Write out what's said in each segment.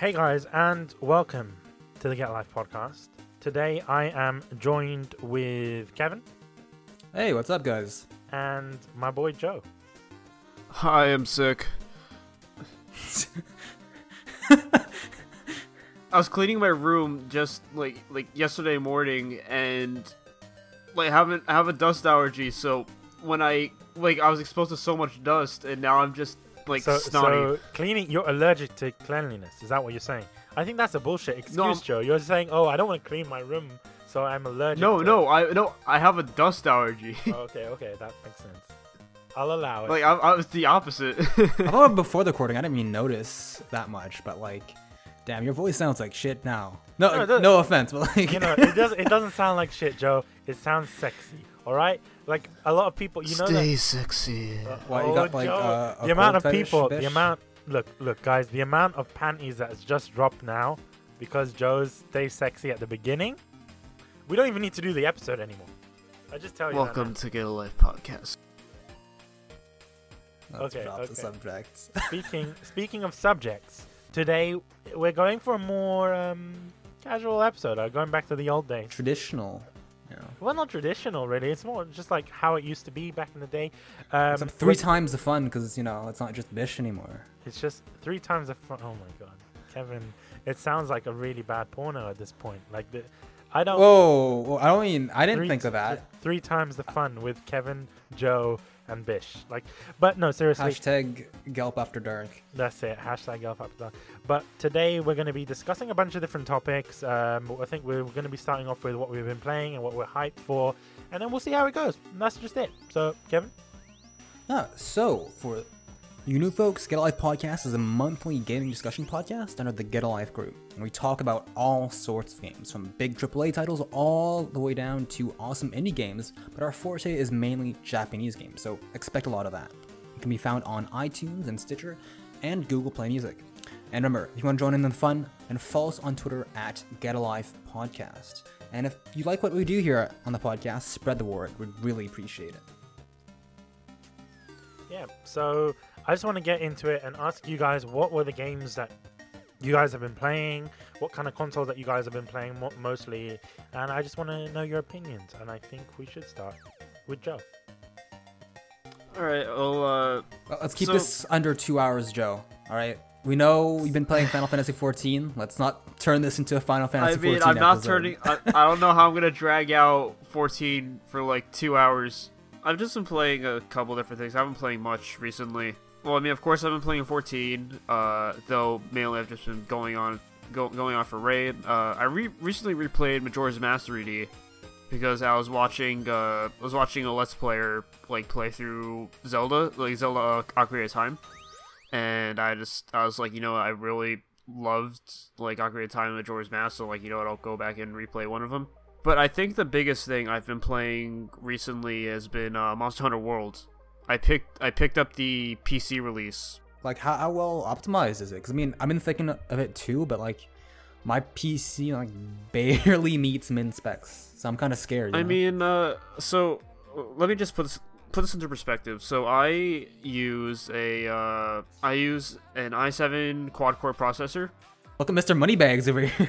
Hey guys, and welcome to the Get Life podcast. Today I am joined with Kevin. Hey, what's up guys? And my boy Joe. Hi, I'm sick. I was cleaning my room just like yesterday morning, and I have a dust allergy, so when I was exposed to so much dust, and now I'm just snotty. So cleaning, you're allergic to cleanliness. Is that what you're saying? I think that's a bullshit excuse, no, Joe. You're saying, oh, I don't want to clean my room, so I'm allergic. No, I have a dust allergy. Okay, that makes sense. I'll allow it. I was the opposite. I thought before the recording, I didn't even notice that much, but damn, your voice sounds like shit now. No offense, but it doesn't sound like shit, Joe. It sounds sexy. All right, a lot of people, stay sexy. You got the amount of people, the amount. Look, guys, the amount of panties that has just dropped now because Joe's stay sexy at the beginning. We don't even need to do the episode anymore. I just tell you. Welcome to Get a Life podcast. Let's drop the subjects. Speaking of subjects, today we're going for a more casual episode. Going back to the old days. Traditional. Yeah. Well, not traditional, really. It's more just how it used to be back in the day. Except three times the fun, because, it's not just Bish anymore. It's just three times the fun. Oh, my God. Kevin, it sounds like a really bad porno at this point. I don't... Whoa, I mean, I didn't think of that. Three times the fun with Kevin, Joe, and Bish. But no, seriously. Hashtag Gelp After Dark. That's it. Hashtag Gelp After Dark. But today we're going to be discussing a bunch of different topics. I think we're going to be starting off with what we've been playing and what we're hyped for, and then we'll see how it goes. And that's just it. So, Kevin? So, for you new folks, Get Alive Podcast is a monthly gaming discussion podcast under the Get Alive group. And we talk about all sorts of games, from big AAA titles all the way down to awesome indie games, but our forte is mainly Japanese games, so expect a lot of that. It can be found on iTunes and Stitcher and Google Play Music. And remember, if you want to join in the fun, then follow us on Twitter at Get Alive Podcast. And if you like what we do here on the podcast, spread the word. We'd really appreciate it. Yeah, so I just want to get into it and ask you guys, what were the games that you guys have been playing? What kind of consoles that you guys have been playing mostly? And I just want to know your opinions. And I think we should start with Joe. All right, well, let's keep this under 2 hours, Joe. All right. We know you've been playing Final Fantasy XIV. Let's not turn this into a Final Fantasy XIV episode. I don't know how I'm going to drag out 14 for 2 hours. I've just been playing a couple different things. I haven't been playing much recently. Well, I mean, of course, I've been playing 14, though mainly I've just been going on for Raid. I recently replayed Majora's Mask 3D because I was watching a Let's Player play through Zelda, Zelda: Ocarina of Time, and I was like, I really loved Ocarina of Time and Majora's Mask, so I'll go back and replay one of them. But I think the biggest thing I've been playing recently has been Monster Hunter World. I picked up the PC release. How well optimized is it? Because I mean, I've been thinking of it too, but my PC barely meets min specs, so I'm kind of scared. So let me just put this into perspective. So I use an i7 quad core processor. Look at Mr. Moneybags over here.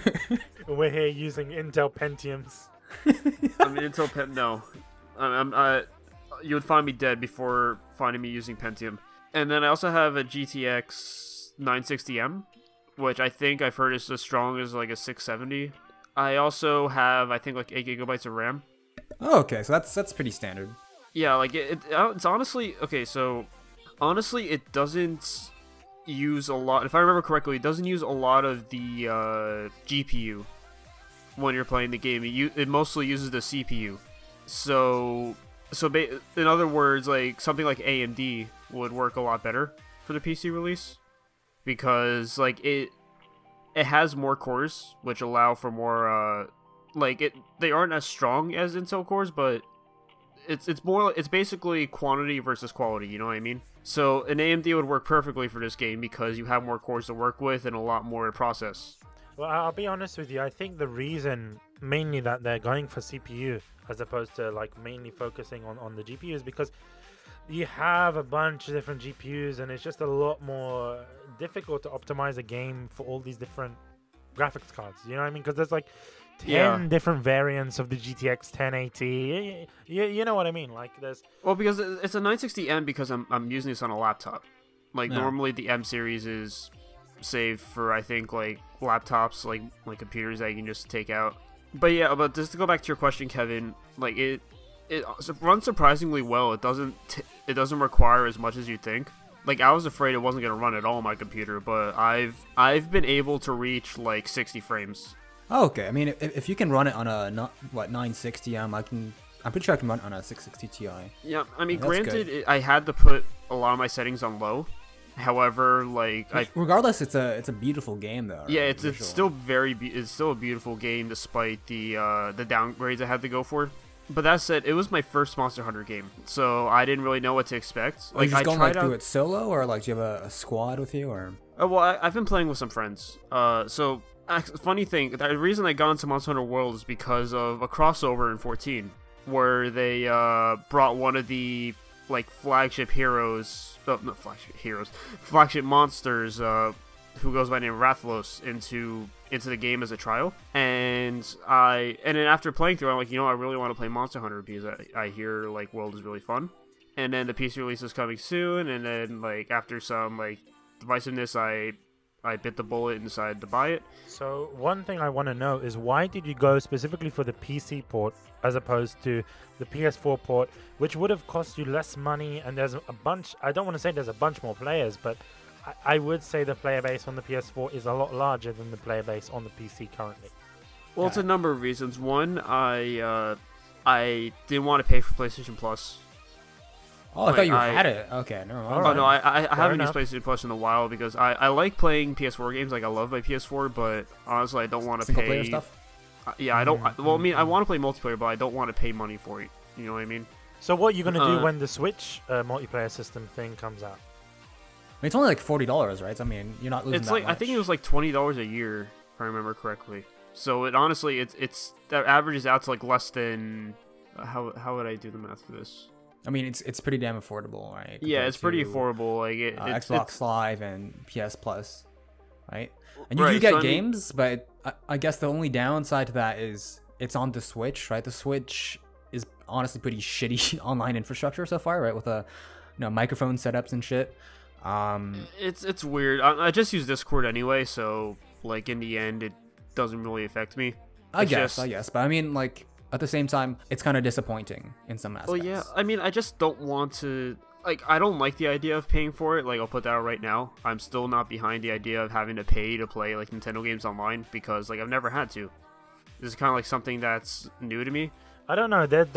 We're here using Intel Pentiums. I mean, Intel Pentium. No, you would find me dead before finding me using Pentium. And then I also have a GTX 960M, which I think I've heard is as strong as a 670. I also have, I think, 8 gigabytes of RAM. Oh, okay, so that's pretty standard. Yeah, it's honestly okay. So honestly, it doesn't use a lot, if I remember correctly, it doesn't use a lot of the GPU when you're playing the game. It mostly uses the CPU. So in other words, something like AMD would work a lot better for the PC release because it has more cores, which allow for more they aren't as strong as Intel cores, but it's basically quantity versus quality, you know what I mean? So an AMD would work perfectly for this game because you have more cores to work with and a lot more to process. Well, I'll be honest with you. I think the reason mainly that they're going for CPU as opposed to mainly focusing on the GPU is because you have a bunch of different GPUs, and it's just a lot more difficult to optimize a game for all these different graphics cards. You know what I mean? Because there's like 10 different variants of the GTX 1080. You know what I mean? Like there's... Well, because it's a 960M because I'm using this on a laptop. Like normally the M series is saved for, I think, like laptops, like computers that you can just take out. But yeah, but just to go back to your question, Kevin, like it runs surprisingly well. It doesn't it doesn't require as much as you think. Like I was afraid it wasn't gonna run at all on my computer, but I've been able to reach like 60 frames. Oh, okay. I mean, if you can run it on a not what 960, I'm pretty sure I can run it on a 660 Ti. Yeah, I mean, granted, I had to put a lot of my settings on low. However, like regardless, it's a beautiful game though. Right? Yeah, it's still it's still a beautiful game despite the downgrades I had to go for. But that said, it was my first Monster Hunter game, so I didn't really know what to expect. Like, I tried to do it solo, or like, do you have a squad with you, or? Oh well, I've been playing with some friends. So funny thing, the reason I got into Monster Hunter World is because of a crossover in 14, where they brought one of the like flagship heroes, not flagship heroes, flagship monsters, who goes by the name Rathalos, into the game as a trial, and then after playing through, I'm like, you know, I really want to play Monster Hunter because I hear like World is really fun, and then the PC release is coming soon, and then like after some like divisiveness, I bit the bullet and decided to buy it. So one thing I want to know is why did you go specifically for the PC port as opposed to the PS4 port, which would have cost you less money, and there's a bunch. I don't want to say there's a bunch more players, but I would say the player base on the PS4 is a lot larger than the player base on the PC currently. Well, it's a number of reasons. One, I didn't want to pay for PlayStation Plus. Oh, like, I thought you had it. Okay, never mind. Oh, no, I haven't used PlayStation Plus in a while because I like playing PS4 games. Like, I love my PS4, but honestly, I don't want to pay... Single player stuff? Yeah, I don't... Well, I mean, I want to play multiplayer, but I don't want to pay money for it. You know what I mean? So what are you going to do when the Switch multiplayer system thing comes out? I mean, it's only like $40, right? So, I mean, you're not losing it's that like much. I think it was like $20 a year, if I remember correctly. So it honestly, it's that averages out to like less than how would I do the math for this? I mean, it's pretty damn affordable, right? Yeah, it's pretty affordable. Like it's Xbox Live and PS Plus, right? And you do get games, but I guess the only downside to that is it's on the Switch, right? The Switch is honestly pretty shitty online infrastructure so far, right? With microphone setups and shit. It's weird. I just use Discord anyway, so like in the end it doesn't really affect me. I guess, but I mean, like at the same time it's kind of disappointing in some aspects. Well, yeah, I mean, I just don't want to, like, I don't like the idea of paying for it. Like, I'll put that out right now. I'm still not behind the idea of having to pay to play like Nintendo games online because like I've never had to. This is kind of like something that's new to me. I don't know. There's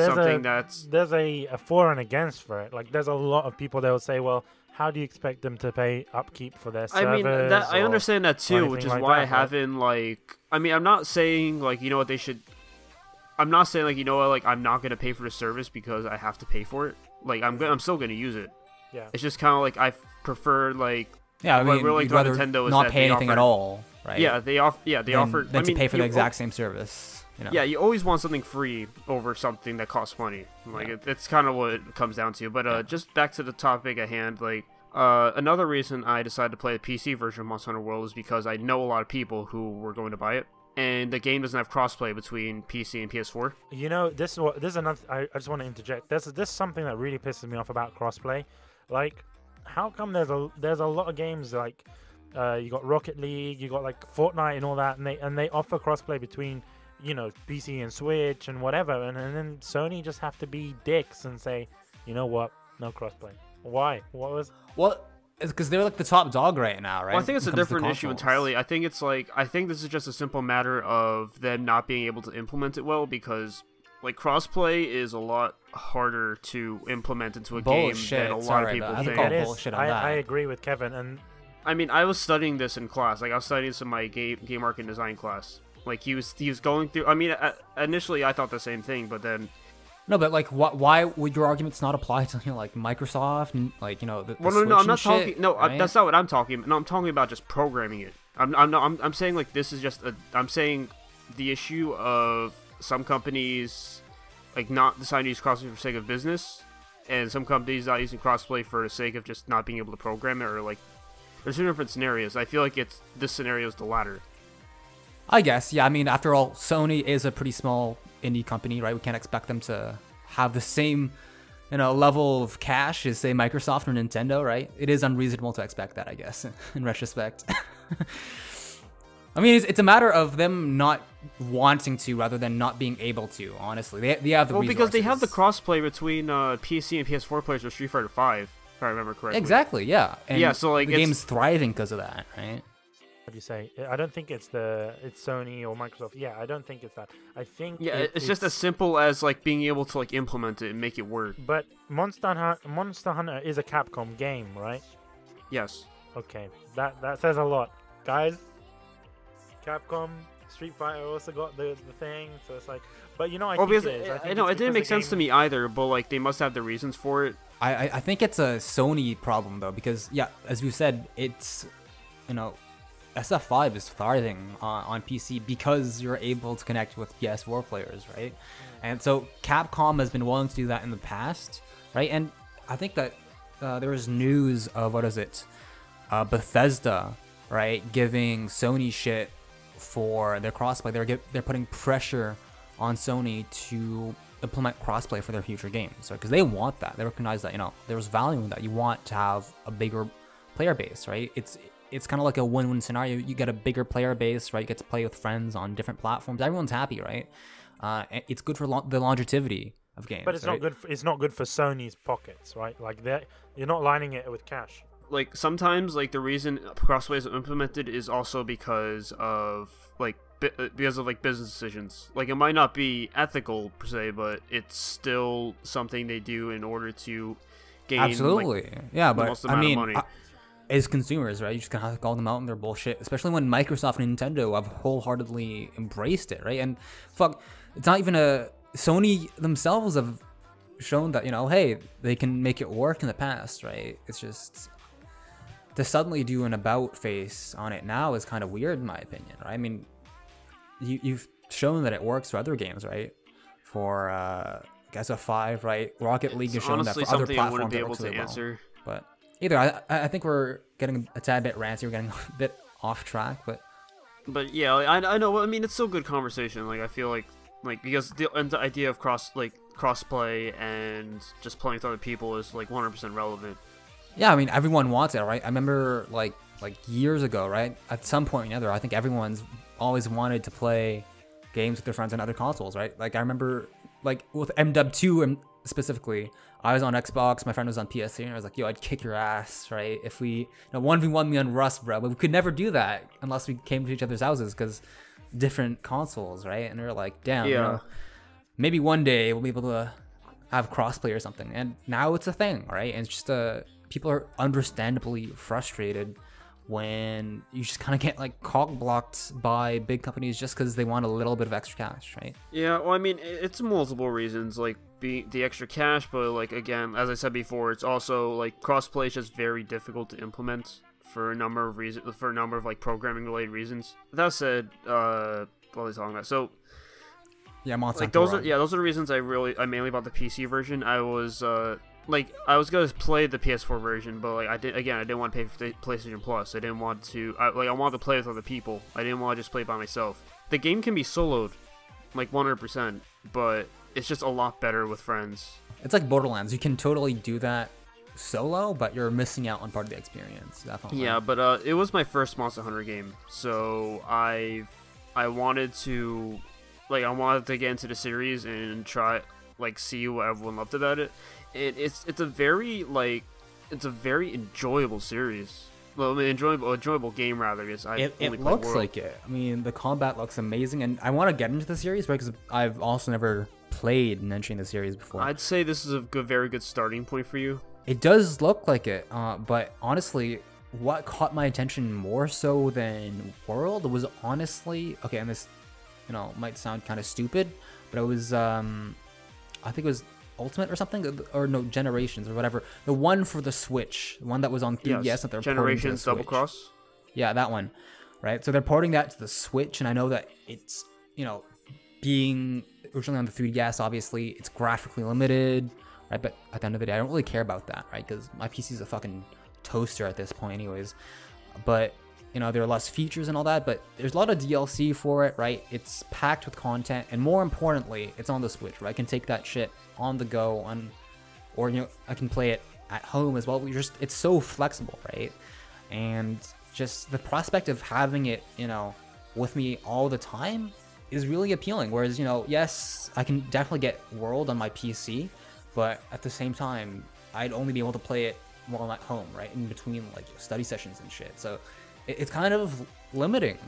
a for and against for it. Like, there's a lot of people that will say, well, how do you expect them to pay upkeep for their service? I mean, I understand that too, which is like why I'm not saying like, you know what, like I'm not gonna pay for the service because I have to pay for it. Like I'm still gonna use it. Yeah. It's just kind of like I prefer like. Yeah, I mean, what really like Nintendo is not pay anything at all, right? Yeah, they offer. Then to pay for the exact same service. You know? Yeah, you always want something free over something that costs money. Like it's kind of what it comes down to. But just back to the topic at hand, like another reason I decided to play the PC version of Monster Hunter World is because I know a lot of people who were going to buy it, and the game doesn't have crossplay between PC and PS4. You know, this is another. I just want to interject. This is something that really pisses me off about crossplay. Like, how come there's a lot of games like you got Rocket League, you got like Fortnite and all that, and they offer crossplay between, you know, PC and Switch and whatever, and then Sony just have to be dicks and say, you know what, no crossplay. Why? Well, it's because they're like the top dog right now, right? Well, I think it's a different issue entirely. I think this is just a simple matter of them not being able to implement it well, because like crossplay is a lot harder to implement into a game than a lot of people think. I agree with Kevin. And I mean, I was studying this in class. Like, I was studying this in my game art and design class. Like, he was going through... I mean, initially, I thought the same thing, but then... No, but, like, why would your arguments not apply to, you know, like, Microsoft and, like, you know, the Switch and shit? I'm not talking... No, right? That's not what I'm talking about. No, I'm talking about just programming it. I'm saying, like, this is just a... I'm saying the issue of some companies, like, not deciding to use crossplay for sake of business and some companies not using crossplay for the sake of just not being able to program it, or like, there's two different scenarios. I feel like it's this scenario is the latter. I guess, yeah. I mean, after all, Sony is a pretty small indie company, right? We can't expect them to have the same, you know, level of cash as, say, Microsoft or Nintendo, right? It is unreasonable to expect that, I guess, in retrospect. I mean, it's a matter of them not wanting to rather than not being able to, honestly. They have the resources. Because they have the crossplay between PC and PS4 players for Street Fighter V, if I remember correctly. Exactly, yeah. And yeah, so like the game's thriving because of that, right? What do you say? I don't think it's Sony or Microsoft. Yeah, I don't think it's that. I think it's just as simple as like being able to like implement it and make it work. But Monster Hunter is a Capcom game, right? Yes. Okay, that says a lot, guys. Capcom, Street Fighter also got the thing, so it's like. But you know, I didn't make sense to me either. But like, they must have the reasons for it. I think it's a Sony problem though, because yeah, as you said, it's, you know, SF5 is thriving on PC because you're able to connect with PS4 players, right? And so Capcom has been willing to do that in the past, right? And I think that there was news of, Bethesda, right, giving Sony shit for their crossplay. They're putting pressure on Sony to implement crossplay for their future games, right? Because they want that. They recognize that, you know, there's value in that. You want to have a bigger player base, right? It's kind of like a win-win scenario. You get a bigger player base, right? You get to play with friends on different platforms. Everyone's happy, right? It's good for the longevity of games. But it's not good. It's not good for Sony's pockets, right? Like you're not lining it with cash. Like sometimes, like the reason crossplay is implemented is also because of like business decisions. Like it might not be ethical per se, but it's still something they do in order to gain the most amount of money. As consumers, right, you just gonna have to call them out on their bullshit, especially when Microsoft and Nintendo have wholeheartedly embraced it, right? And fuck, it's not even a Sony themselves have shown that, you know, hey, they can make it work in the past, right? It's just to suddenly do an about face on it now is kind of weird, in my opinion, right? I mean, you've shown that it works for other games, right? For SF5, right? Rocket League has shown that for other platforms that works really well, but. Either I think we're getting a tad bit ranty, we're getting a bit off track, but yeah, I know. I mean, it's still good conversation. Like I feel like because the idea of crossplay and just playing with other people is like 100% relevant. Yeah, I mean, everyone wants it, right? I remember like years ago, right? At some point or another, I think everyone's always wanted to play games with their friends on other consoles, right? Like I remember like with MW2 and. Specifically, I was on Xbox, my friend was on PS3, and I was like, yo, I'd kick your ass, right? If we, you know, 1v1 me on Rust, bro, but we could never do that unless we came to each other's houses because different consoles, right? And we were like, damn, yeah. You know, maybe one day we'll be able to have crossplay or something. And now it's a thing, right? And it's just people are understandably frustrated when you just kind of get like cock-blocked by big companies just because they want a little bit of extra cash, right? Yeah, well, I mean, it's multiple reasons, like the extra cash, but like again, as I said before, it's also like crossplay is just very difficult to implement for a number of reasons, for a number of like programming-related reasons. That said, what was I talking about? So yeah, like those are the reasons I mainly bought the PC version. I was I was gonna play the PS4 version, but like I didn't want to pay for the PlayStation Plus. I didn't want to. I wanted to play with other people. I didn't want to just play by myself. The game can be soloed, like 100%, but it's just a lot better with friends. It's like Borderlands. You can totally do that solo, but you're missing out on part of the experience. Definitely. Yeah, but it was my first Monster Hunter game, so I wanted to, like, I wanted to get into the series and try, like, see what everyone loved about it. It's a very enjoyable series. Well, I mean, enjoyable game rather. Because it looks like it. I mean, the combat looks amazing, and I want to get into the series because I've also never played mentioning the series before. I'd say this is a very good starting point for you. It does look like it, but honestly, what caught my attention more so than World was honestly okay. And this, you know, might sound kind of stupid, but it was I think it was. Ultimate or something, or no, Generations or whatever, the one for the Switch, the one that was on 3DS. Yes, Generations Double Cross, yeah, that one, right? So they're porting that to the Switch, and I know that it's, you know, being originally on the 3DS, obviously it's graphically limited, right? But at the end of the day, I don't really care about that, right? Because my PC is a fucking toaster at this point anyways. But, you know, there are less features and all that, but there's a lot of DLC for it, right? It's packed with content, and more importantly, it's on the Switch, right? I can take that shit on the go, on, or, you know, I can play it at home as well. We just, it's so flexible, right? And just the prospect of having it, you know, with me all the time is really appealing. Whereas, you know, yes, I can definitely get World on my PC, but at the same time, I'd only be able to play it while I'm at home, right? In between like study sessions and shit. So it's kind of limiting,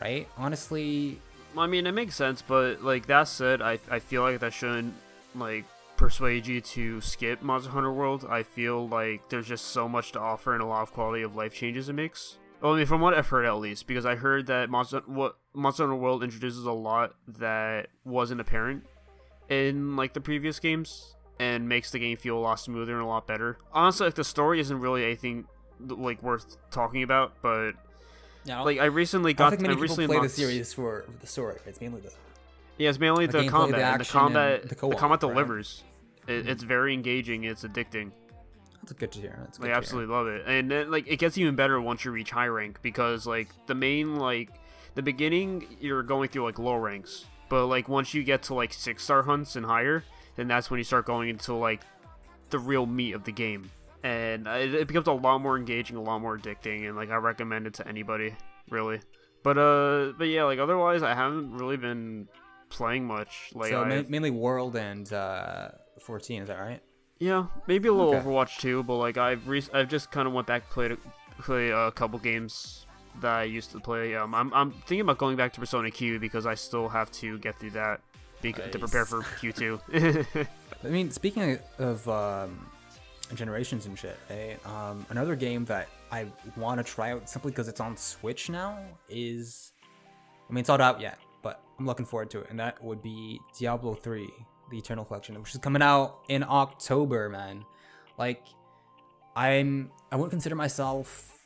right? Honestly. I mean, it makes sense, but like that said, I feel like that shouldn't like persuade you to skip Monster Hunter World. I feel like there's just so much to offer and a lot of quality of life changes it makes. Well, I mean, from what I've heard, at least, because I heard that Monster Hunter World introduces a lot that wasn't apparent in like the previous games, and makes the game feel a lot smoother and a lot better. Honestly, like the story isn't really anything like worth talking about, but yeah, like I recently play the series for the story. It's mainly the it's mainly the combat. The combat delivers. Right? It's very engaging. It's addicting. That's good to hear. That's good. I absolutely love it, and then, like, it gets even better once you reach high rank, because like the main, like the beginning, you're going through like low ranks, but like once you get to like 6-star hunts and higher, then that's when you start going into like the real meat of the game, and it becomes a lot more engaging, a lot more addicting, and like I recommend it to anybody, really. But yeah, like otherwise, I haven't really been playing much. Like, so mainly World and 14, is that right? Yeah, maybe a little Overwatch too, but like I've just kind of went back to play a couple games that I used to play. I'm thinking about going back to Persona Q, because I still have to get through that to prepare for Q2. I mean, speaking of generations and shit, right? Another game that I want to try out simply because it's on Switch now is, I mean, it's not out yet, but I'm looking forward to it, and that would be Diablo 3. The Eternal Collection, which is coming out in October, man. Like, I wouldn't consider myself,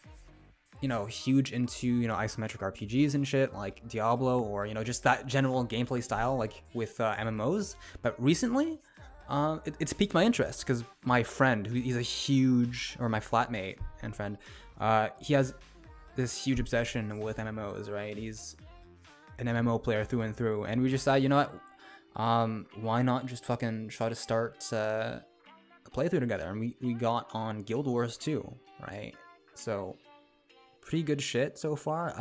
you know, huge into, you know, isometric RPGs and shit, like Diablo, or, you know, just that general gameplay style, like with MMOs. But recently, it's piqued my interest, because my friend, my flatmate and friend, he has this huge obsession with MMOs, right? He's an MMO player through and through, and we just thought, you know what? Why not just fucking try to start a playthrough together? And we got on Guild Wars 2, right? So pretty good shit so far.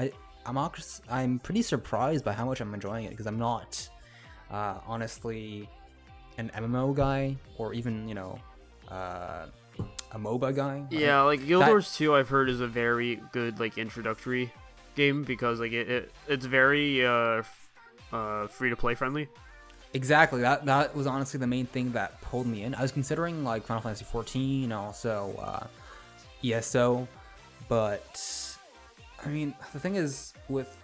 I'm pretty surprised by how much I'm enjoying it, because I'm not honestly an MMO guy, or even, you know, a MOBA guy. Yeah, like Guild Wars 2, I've heard, is a very good like introductory game, because like it's very free to play friendly. Exactly, that was honestly the main thing that pulled me in. I was considering like Final Fantasy XIV and also ESO, but I mean, the thing is with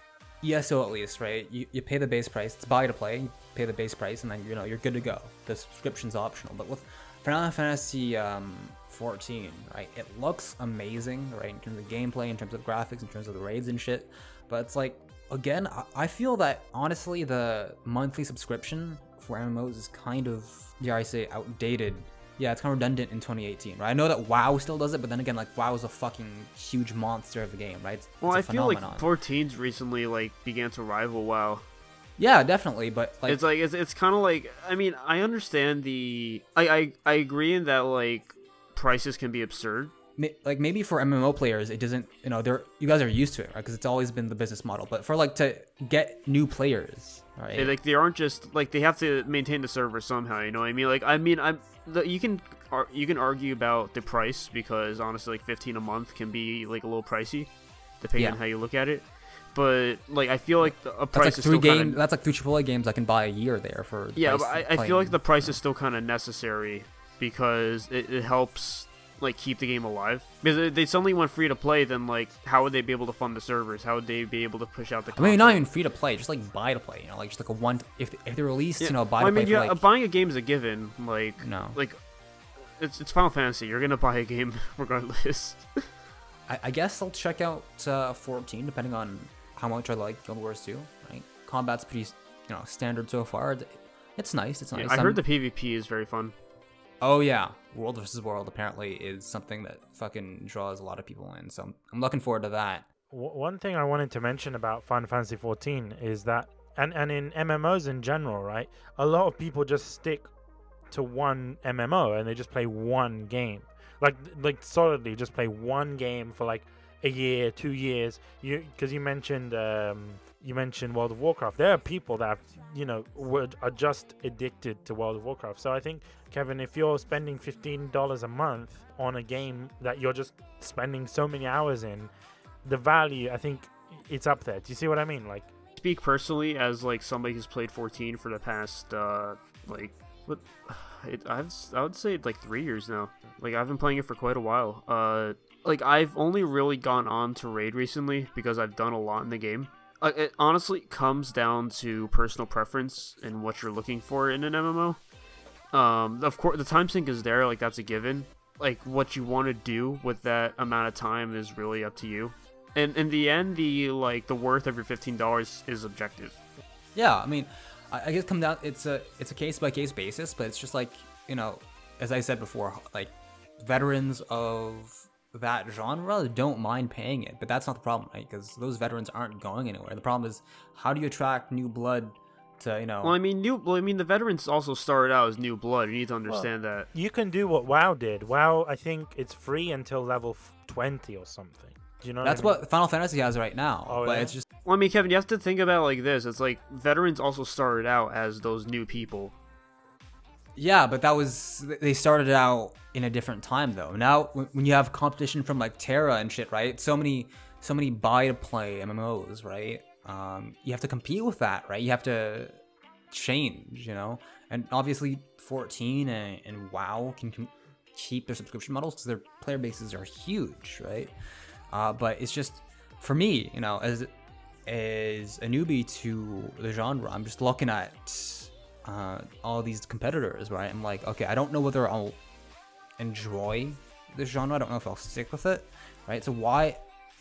ESO, at least, right, you pay the base price, it's buy to play, you pay the base price, and then, you know, you're good to go. The subscription's optional. But with Final Fantasy XIV, right, it looks amazing, right, in terms of gameplay, in terms of graphics, in terms of the raids and shit, but it's like, again, I feel that honestly the monthly subscription for MMOs is kind of, dare I say, outdated. Yeah, it's kind of redundant in 2018, right? I know that WoW still does it, but then again, like WoW is a fucking huge monster of a game, right? Well, I feel like 14's recently like began to rival WoW. Yeah, definitely, but like it's kind of like, I mean, I understand the I agree in that like prices can be absurd. Like maybe for MMO players, it doesn't, you know, you guys are used to it, right? Because it's always been the business model. But for like to get new players, right? Like they aren't just like, they have to maintain the server somehow. You know what I mean? Like you can argue about the price, because honestly, like 15 a month can be like a little pricey, depending on how you look at it. But like I feel like a price is like that's like 3 AAA games I can buy a year there for. Yeah, but I feel like the price is still kind of necessary, because it helps like keep the game alive, because if they suddenly went free to play, then like how would they be able to fund the servers? How would they be able to push out the content? I mean, not even free to play, just like buy to play, you know, like just like a one, if they released, you know, buy to play. I mean, yeah, like, buying a game is a given. Like no, like it's Final Fantasy, you're gonna buy a game regardless. I guess I'll check out 14, depending on how much I like Guild Wars 2. Right, combat's pretty, you know, standard so far. It's nice. Yeah, I heard the PvP is very fun. Oh yeah, World versus World apparently is something that fucking draws a lot of people in, so I'm looking forward to that. One thing I wanted to mention about Final Fantasy XIV is that, and in MMOs in general, right, a lot of people just stick to one MMO and they just play one game, like solidly just play one game for like a year, 2 years. You, because you mentioned World of Warcraft. There are people that, you know, are just addicted to World of Warcraft. So I think, Kevin, if you're spending $15 a month on a game that you're just spending so many hours in, the value, I think, it's up there. Do you see what I mean? Like, speak personally as like somebody who's played 14 for the past like, what, I would say like 3 years now. Like, I've been playing it for quite a while. Like, I've only really gone on to raid recently because I've done a lot in the game. It honestly comes down to personal preference and what you're looking for in an MMO. Of course, the time sink is there. Like, that's a given. Like, what you want to do with that amount of time is really up to you. And in the end, the worth of your $15 is objective. Yeah, I mean, I guess come down. It's a case by case basis, but it's just like, you know, as I said before, like, veterans of that genre don't mind paying it, but that's not the problem, right? Because those veterans aren't going anywhere. The problem is, how do you attract new blood to, you know? Well, I mean, the veterans also started out as new blood. You need to understand that. You can do what WoW did. WoW, I think it's free until level 20 or something. Do you know? That's what Final Fantasy has right now. Oh, but yeah? It's just. Well, I mean, Kevin, you have to think about it like this. It's like veterans also started out as those new people. Yeah, but that was, they started out in a different time though. Now when you have competition from like Terra and shit, right? So many buy to play MMOs, right? You have to compete with that, right? You have to change, you know. And obviously 14 and WoW can keep their subscription models because their player bases are huge, right? But it's just, for me, you know, as a newbie to the genre, I'm just looking at all these competitors, right? I'm like, okay, I don't know whether I'll enjoy this genre. I don't know if I'll stick with it, right? So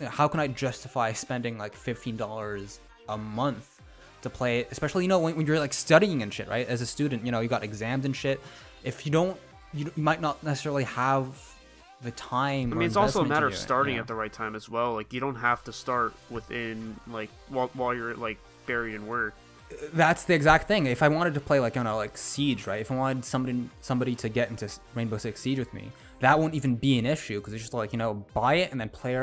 how can I justify spending like $15 a month to play it? Especially, you know, when you're like studying and shit, right? As a student, you know, you got exams and shit. If you don't, you might not necessarily have the time. I mean, it's also a matter of starting at the right time as well. Like, you don't have to start within like while you're like buried in work. That's the exact thing. If I wanted to play, like, you know, like Siege, right? If I wanted somebody to get into Rainbow Six Siege with me, that won't even be an issue because it's just like, you know, buy it and then play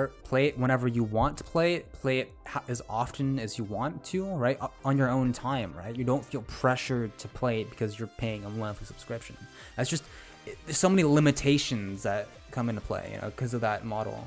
it whenever you want to play it as often as you want to, right? On your own time, right? You don't feel pressured to play it because you're paying a monthly subscription. That's just, there's so many limitations that come into play, you know, because of that model.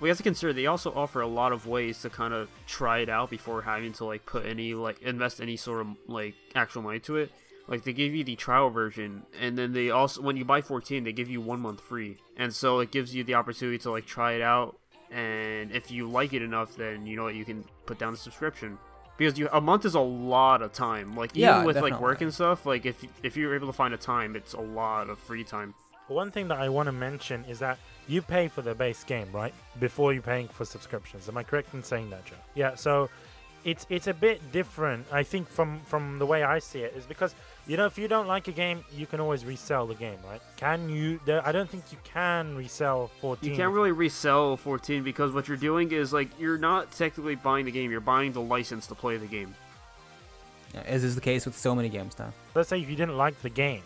We have to consider they also offer a lot of ways to kind of try it out before having to like put any like invest any sort of like actual money to it. Like, they give you the trial version, and then they also, when you buy 14, they give you 1 month free, and so it gives you the opportunity to like try it out. And if you like it enough, then you know what, you can put down a subscription, because a month is a lot of time. Like, even with like work and stuff, like if you're able to find a time, it's a lot of free time. One thing that I want to mention is that you pay for the base game, right? Before you're paying for subscriptions. Am I correct in saying that, Joe? Yeah, so it's a bit different, I think, from the way I see it, is because, you know, if you don't like a game, you can always resell the game, right? Can you? I don't think you can resell 14. You can't really resell 14 because what you're doing is, like, you're not technically buying the game. You're buying the license to play the game. As is the case with so many games now. Let's say if you didn't like the game,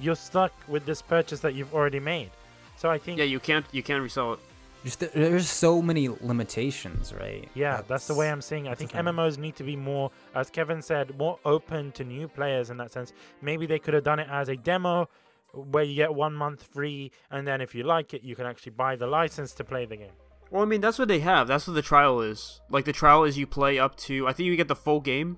you're stuck with this purchase that you've already made. So I think, yeah, you can't resell it. Just there's so many limitations, right? Yeah, that's the way I'm seeing it. I think MMOs need to be more, as Kevin said, more open to new players in that sense. Maybe they could have done it as a demo where you get 1 month free, and then if you like it, you can actually buy the license to play the game. Well, I mean, that's what they have. That's what the trial is. Like, the trial is you play up to, I think you get the full game.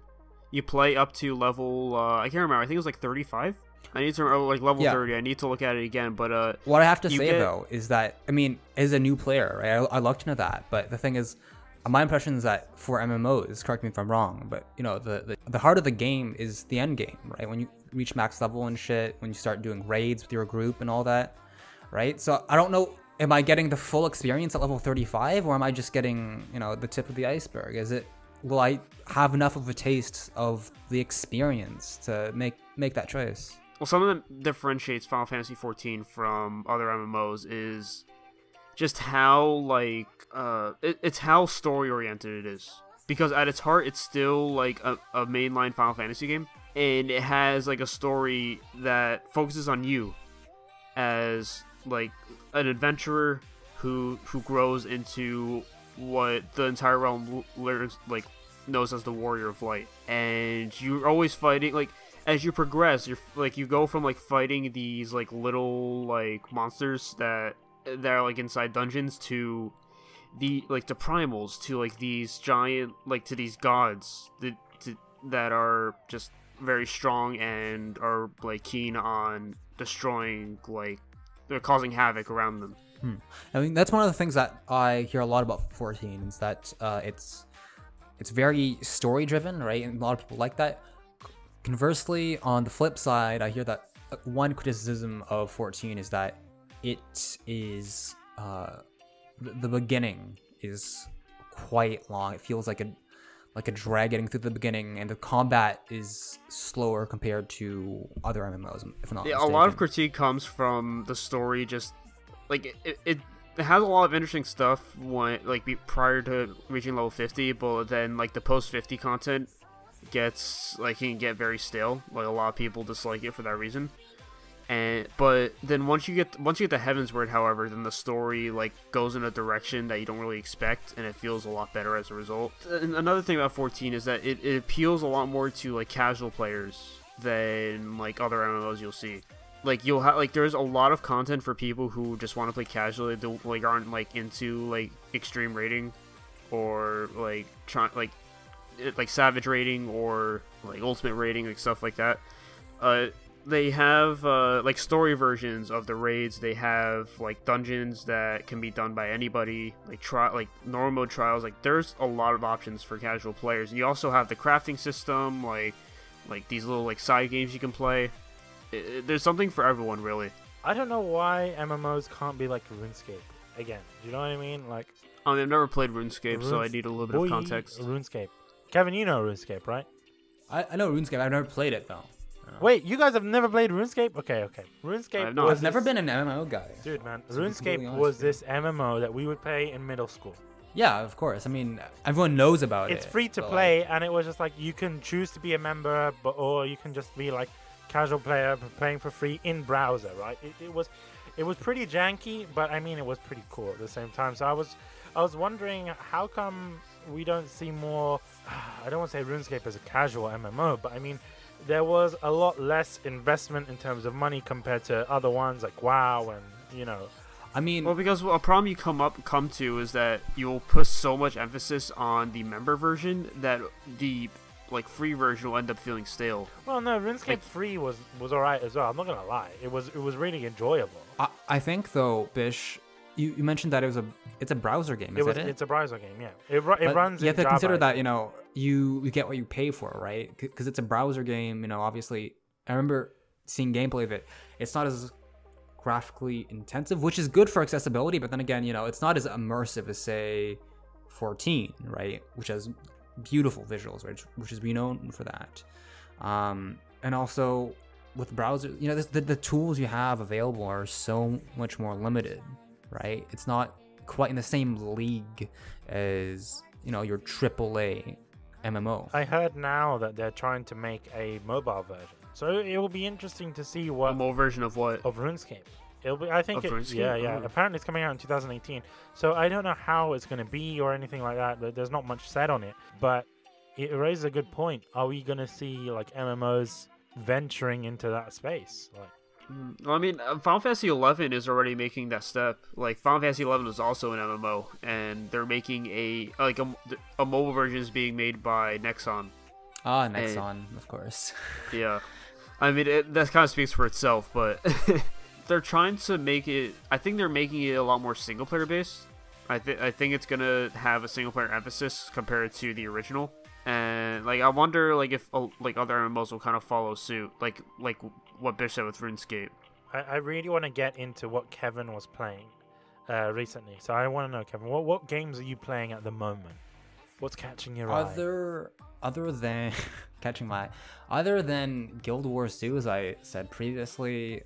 You play up to level, I can't remember. I think it was like 35. I need to remember, like, level 30. I need to look at it again, but what I have to say though is that, I mean, as a new player, right, I looked into that, but the thing is, my impression is that for MMOs, correct me if I'm wrong, but, you know, the heart of the game is the end game, right? When you reach max level and shit, when you start doing raids with your group and all that, right? So I don't know, am I getting the full experience at level 35, or am I just getting, you know, the tip of the iceberg? Will I have enough of a taste of the experience to make that choice? Well, something that differentiates Final Fantasy XIV from other MMOs is just how, like, it's how story-oriented it is. Because at its heart, it's still, like, a mainline Final Fantasy game. And it has, like, a story that focuses on you as, like, an adventurer who grows into what the entire realm learns, like, knows as the Warrior of Light. And you're always fighting, like, as you progress, you're, like, you go from, like, fighting these, like, little, like, monsters that are, like, inside dungeons to the, like, the primals, to, like, these giant, like, to these gods that are just very strong and are, like, keen on destroying, like, they're causing havoc around them. I mean, that's one of the things that I hear a lot about 14, is that it's very story driven, right? And a lot of people like that. Conversely, on the flip side, I hear that one criticism of 14 is that it is the beginning is quite long. It feels like a drag getting through the beginning, and the combat is slower compared to other MMOs, if not mistaken. A lot of critique comes from the story. Just like it has a lot of interesting stuff when, like, prior to reaching level 50, but then, like, the post 50 content gets, like, can get very stale. Like, a lot of people dislike it for that reason. And but then once you get to Heavensward, however, then the story, like, goes in a direction that you don't really expect, and it feels a lot better as a result. And another thing about 14 is that it appeals a lot more to, like, casual players than, like, other MMOs you'll see. Like, you'll have, like, there's a lot of content for people who just want to play casually, that, like, aren't, like, into, like, extreme raiding or, like, like savage raiding or, like, ultimate raiding, like, stuff like that. They have, like, story versions of the raids. They have, like, dungeons that can be done by anybody, like, normal mode trials. Like, there's a lot of options for casual players. And you also have the crafting system, like these little, like, side games you can play. There's something for everyone, really. I don't know why MMOs can't be like RuneScape again. Do you know what I mean? Like, I mean, I've never played RuneScape, so I need a little bit of context. RuneScape. Kevin, you know RuneScape, right? I know RuneScape. I've never played it, though. Wait, you guys have never played RuneScape? Okay. RuneScape. I've never been an MMO guy. Dude, man, RuneScape was this MMO that we would play in middle school. Yeah, of course. I mean, everyone knows about it. It's free to play, like, and it was just like, you can choose to be a member, or you can just be like casual player playing for free in browser, right? It was pretty janky, but I mean, it was pretty cool at the same time. So I was wondering, how come we don't see more? I don't want to say RuneScape as a casual MMO, but I mean, there was a lot less investment in terms of money compared to other ones like WoW and, you know. I mean, well, because a problem you come to is that you'll put so much emphasis on the member version that the, like, free version will end up feeling stale. Well, no, RuneScape, like, free was all right as well. I'm not gonna lie, it was really enjoyable. I think, though, Bish, you mentioned that it's a browser game. It's a browser game. Yeah, it runs. You have to consider that, you know, you get what you pay for, right? Because it's a browser game. You know, obviously, I remember seeing gameplay of it. It's not as graphically intensive, which is good for accessibility. But then again, you know, it's not as immersive as, say, 14, right? Which has beautiful visuals, right? Which is renowned for that. And also with browser, you know, the tools you have available are so much more limited, right? It's not quite in the same league as, you know, your AAA MMO. I heard now that they're trying to make a mobile version, so it will be interesting to see what mobile version of what of RuneScape. It'll be, I think, yeah. Oh. Apparently, it's coming out in 2018, so I don't know how it's going to be or anything like that. There's not much said on it, but it raises a good point. Are we going to see, like, MMOs venturing into that space? Like, I mean, Final Fantasy XI is already making that step. Like, Final Fantasy XI was also an MMO, and they're making a mobile version is being made by Nexon. Ah, Nexon, and, of course. Yeah, I mean, that kind of speaks for itself, but they're trying to make it. I think they're making it a lot more single player based. I think it's gonna have a single player emphasis compared to the original. And, like, I wonder, like, if, like, other MMOs will kind of follow suit, like what Bish said with RuneScape. I really want to get into what Kevin was playing recently. So I want to know, Kevin, what games are you playing at the moment? What's catching your eye? Other than catching my eye. Other than Guild Wars 2, as I said previously,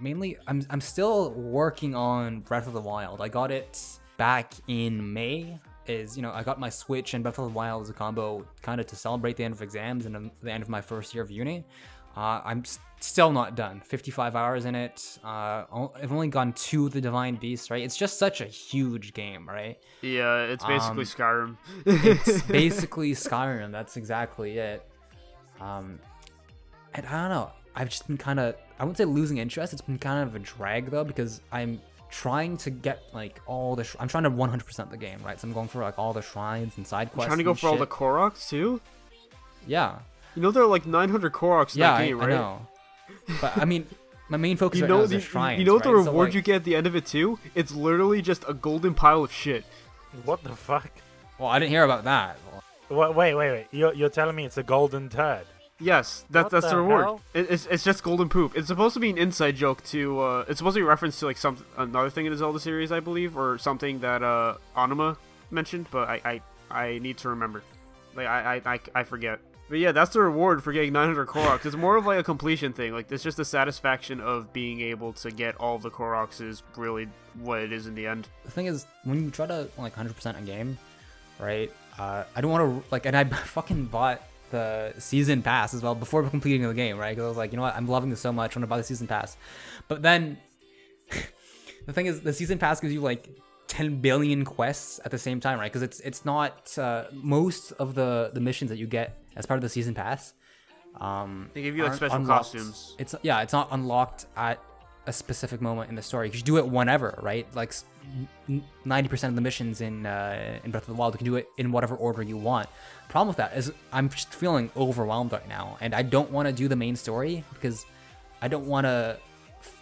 mainly I'm still working on Breath of the Wild. I got it back in May. Is, you know, I got my Switch and Breath of the Wild as a combo kind of to celebrate the end of exams and the end of my first year of uni. I'm still not done. 55 hours in it. I've only gone to the Divine Beasts, right? It's just such a huge game, right? Yeah, it's basically Skyrim. It's basically Skyrim. That's exactly it. And I don't know. I've just been kind of, I wouldn't say losing interest. It's been kind of a drag, though, because I'm trying to get, like, all the... I'm trying to 100% the game, right? So I'm going for, like, all the shrines and side quests. You're trying to go for shit. All the Koroks, too? Yeah. You know there are, like, 900 Koroks in that game, right? Yeah, I know. But, I mean, my main focus right now is the shrines, you know the reward you get at the end of it, too? It's literally just a golden pile of shit. What the fuck? Well, I didn't hear about that. Wait. You're telling me it's a golden turd? Yes, that's the reward. It's just golden poop. It's supposed to be an inside joke to, it's supposed to be a reference to, like, another thing in the Zelda series, I believe, or something that, Anima mentioned, but I need to remember. Like, I forget. But yeah, that's the reward for getting 900 Koroks. It's more of like a completion thing. Like, it's just the satisfaction of being able to get all the Koroks is really what it is in the end. The thing is, when you try to, like, 100% a game, right, I don't want to, like, and I fucking bought the season pass as well before completing the game, right? Because I was like, you know what, I'm loving this so much, I'm gonna buy the season pass. But then, the thing is, the season pass gives you, like, 10 billion quests at the same time, right? Because it's not, most of the missions that you get as part of the season pass, they give you, like, special costumes. It's not unlocked at a specific moment in the story. You can do it whenever, right? Like 90% of the missions in Breath of the Wild, you can do it in whatever order you want. Problem with that is I'm just feeling overwhelmed right now, and I don't want to do the main story because I don't want to,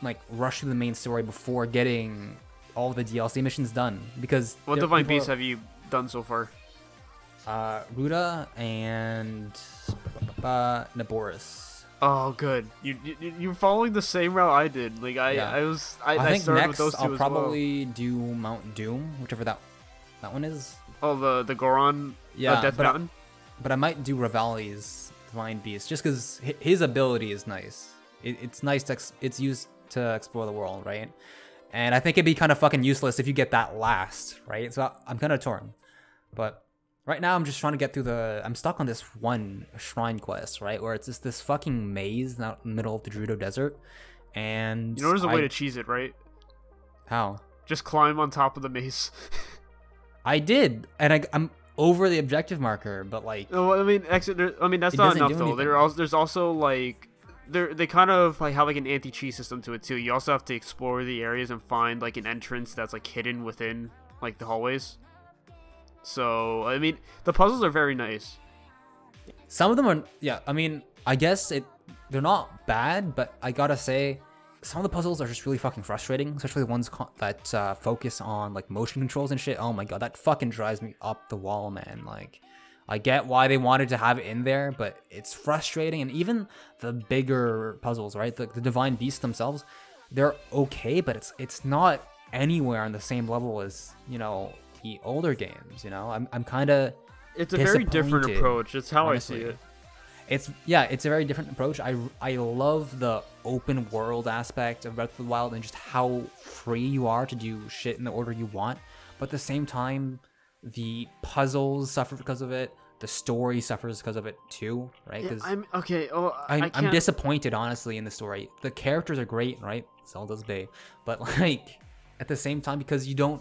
like, rush through the main story before getting all the DLC missions done. Because what Divine Beasts have you done so far? Ruda and Naboris. Oh, good. You're following the same route I did. Like I think started next with those two. I'll probably do Mount Doom, whichever that one is. Oh, the Goron. Yeah, Death Mountain. But I might do Ravali's Divine Beast just because his ability is nice. It's nice to it's used to explore the world, right? And I think it'd be kind of fucking useless if you get that last, right? So I'm kind of torn, but. Right now, I'm just trying to get through I'm stuck on this one shrine quest, right? Where it's just this fucking maze out in the middle of the Gerudo Desert, and... You know there's a way to cheese it, right? How? Just climb on top of the maze. I did, and I'm over the objective marker, but, like... No, I mean, that's not enough, though. There's also, like... They kind of like have like an anti-cheese system to it, too. You also have to explore the areas and find, like, an entrance that's, like, hidden within, like, the hallways. So, I mean, the puzzles are very nice. Some of them are, yeah, I mean, I guess they're not bad, but I gotta say, some of the puzzles are just really fucking frustrating, especially the ones that focus on, like, motion controls and shit. Oh my god, that fucking drives me up the wall, man. Like, I get why they wanted to have it in there, but it's frustrating. And even the bigger puzzles, right, the Divine Beasts themselves, they're okay, but it's not anywhere on the same level as, you know... The older games, you know, I'm kind of. It's a very different approach. It's how honestly. I see it. It's a very different approach. I love the open world aspect of Breath of the Wild and just how free you are to do shit in the order you want. But at the same time, the puzzles suffer because of it. The story suffers because of it too, right? Because I'm disappointed honestly in the story. The characters are great, right? Zelda's bae, but like at the same time, because you don't.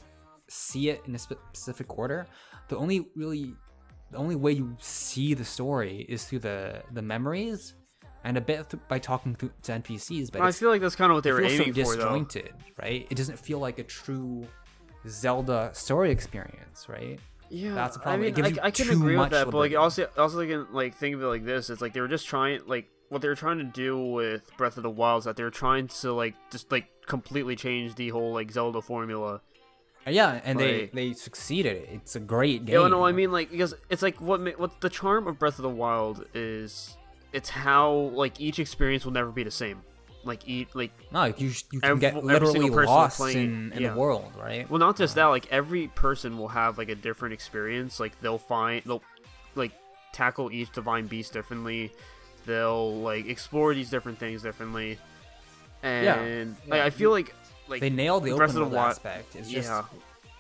See it in a specific order. The only way you see the story is through the memories and a bit by talking to NPCs. But I feel like that's kind of what they were aiming for, though. It's disjointed, right? It doesn't feel like a true Zelda story experience, right? Yeah, that's a problem. I mean, I can agree with that, but like also like think of it like this: it's like they were just trying like. What they were trying to do with Breath of the Wild is that they were trying to like just like completely change the whole like Zelda formula. Yeah, and like, they succeeded. It's a great game. Yeah, no, I mean, like, because it's like what the charm of Breath of the Wild is. It's how like each experience will never be the same. Like you can get literally lost in the world, right? Well, not just that. Like every person will have like a different experience. Like they'll tackle each Divine Beast differently. They'll like explore these different things differently. And yeah. Like, I feel like they nailed the open world aspect. It's just, yeah.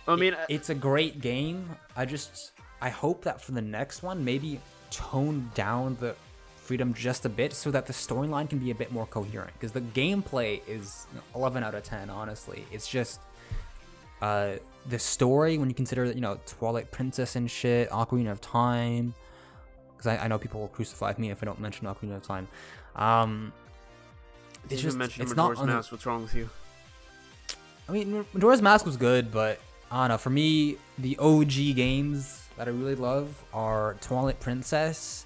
I mean, it's a great game. I hope that for the next one, maybe tone down the freedom just a bit so that the storyline can be a bit more coherent, because the gameplay is 11 out of 10, honestly. It's just the story, when you consider that, Twilight Princess and shit, Ocarina of Time, because I know people will crucify me if I don't mention Ocarina of Time. It's just, it's not Majora's Mask. What's wrong with you? I mean, Majora's Mask was good, but I don't know. For me, the OG games that I really love are Twilight Princess,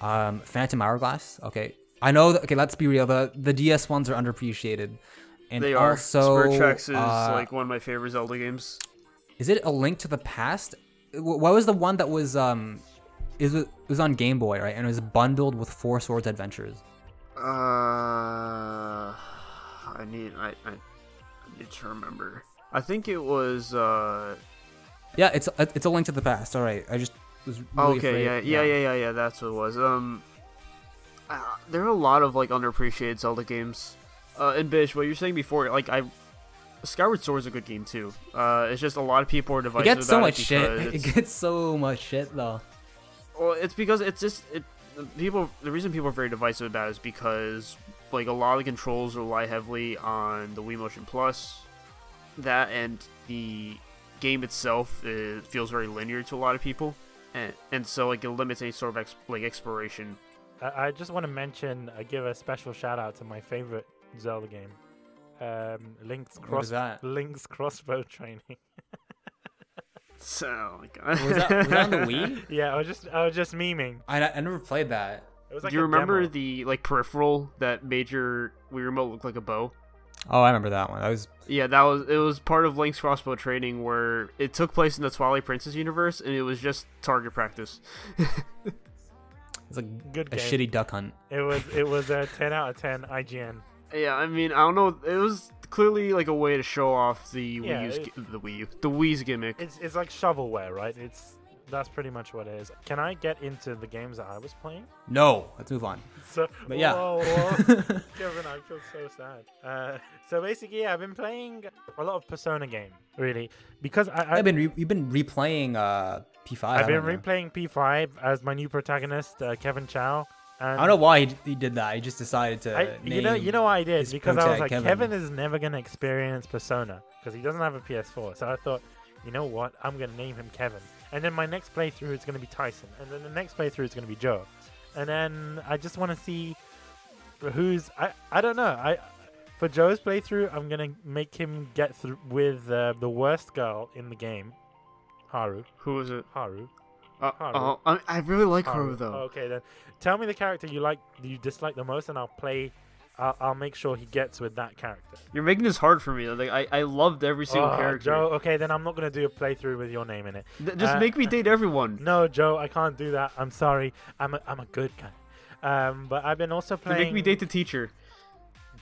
Phantom Hourglass. Okay, I know. Okay, let's be real. The DS ones are underappreciated, and they are. Spirit Tracks is like one of my favorite Zelda games. Is it A Link to the Past? What was the one that was it was on Game Boy, right? And it was bundled with Four Swords Adventures. I need to remember. I think it was. Yeah, it's A Link to the Past. All right, I just was really okay. Afraid. Yeah. That's what it was. There are a lot of underappreciated Zelda games. And Bish, what you were saying before, Skyward Sword is a good game too. It's just a lot of people are divisive. It gets so much shit. It gets so much shit though. Well, it's because it's just it. The reason people are very divisive about it is because a lot of controls rely heavily on the Wii Motion Plus, that and the game itself feels very linear to a lot of people, and so it limits any sort of exploration. I just want to mention, I give a special shout out to my favorite Zelda game, Link's Crossbow Training. So, was that on the Wii? Yeah, I was just memeing. I never played that. It was like, do you remember demo, the peripheral that made your Wii remote look like a bow? Oh, I remember that one. It was part of Link's Crossbow Training, where it took place in the Twilight Princess universe, and it was just target practice. It's a good game. A shitty duck hunt. It was a 10 out of 10 IGN. Yeah, I mean, I don't know. It was clearly a way to show off the Wii's gimmick. It's like shovelware, right? That's pretty much what it is. Can I get into the games that I was playing? No, let's move on. So, but yeah, Kevin, I feel so sad. So basically, yeah, I've been playing a lot of Persona game, really, because you've been replaying P5. I've been replaying P5 as my new protagonist, Kevin Chow. And I don't know why he did that. He just decided to. You know why I did? Because I was like, Kevin is never gonna experience Persona because he doesn't have a PS4. So I thought, you know what? I'm gonna name him Kevin. And then my next playthrough is gonna be Tyson. And then the next playthrough is gonna be Joe. And then I just want to see who's. I don't know. For Joe's playthrough, I'm gonna make him get through with the worst girl in the game, Haru. Who is it? Haru. Haru. I really like Haru though. Okay, then tell me the character you dislike the most, and I'll play. I'll make sure he gets with that character. You're making this hard for me. I loved every single character. Joe, okay, then I'm not gonna do a playthrough with your name in it. Just make me date everyone. No, Joe, I can't do that. I'm sorry. I'm a good guy. But I've been also playing. You make me date the teacher.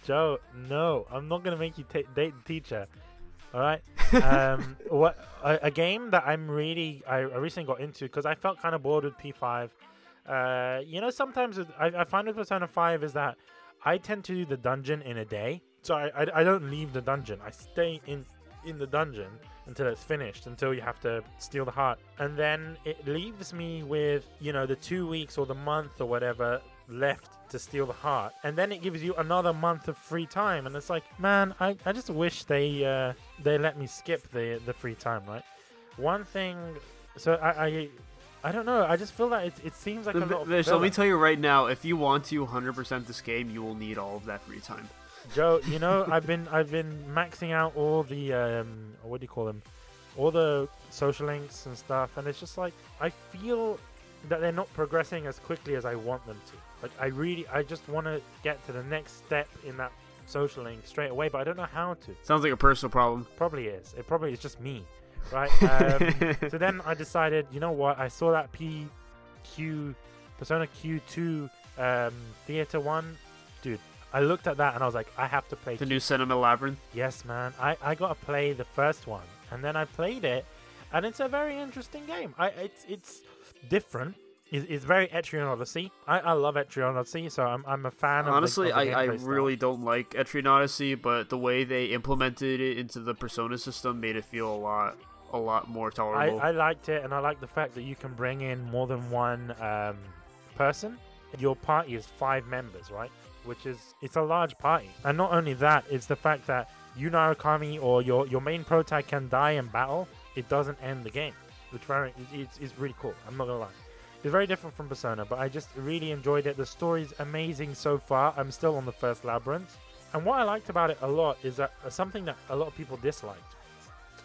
Joe, no, I'm not gonna make you date the teacher. All right. A game that I recently got into because I felt kind of bored with P5. Sometimes I find with Persona 5 is that I tend to do the dungeon in a day, so I don't leave the dungeon. I stay in the dungeon until it's finished, until you have to steal the heart, and then it leaves me with the 2 weeks or the month or whatever left to steal the heart, and then it gives you another month of free time, and it's like, man, I just wish they let me skip the free time, right? One thing, so I don't know, I just feel that it seems like a lot of filler. So let me tell you right now, if you want to 100% this game, you will need all of that free time. Joe, I've been maxing out all the what do you call them, all the social links and stuff, and it's just like I feel that they're not progressing as quickly as I want them to. I just want to get to the next step in that social link straight away, but I don't know how to. Sounds like a personal problem. Probably is. It probably is just me, right? So then I decided, you know what? I saw that Persona Q2 Theater 1. Dude, I looked at that and I was like, I have to play. The new Cinema Labyrinth? Yes, man. I got to play the first one. And then I played it, and it's a very interesting game. It's different. is very Etrian Odyssey. I love Etrian Odyssey, so I'm a fan of honestly, I really don't like Etrian Odyssey, but the way they implemented it into the Persona system made it feel a lot more tolerable. I liked it, and I like the fact that you can bring in more than one person. Your party is 5 members, right? Which is, it's a large party. And not only that, it's the fact that you, Narukami, or your main protag can die in battle. It doesn't end the game, which it's really cool. I'm not gonna lie. It's very different from Persona, but I just really enjoyed it. The story's amazing so far. I'm still on the first labyrinth. And what I liked about it a lot is that something that a lot of people disliked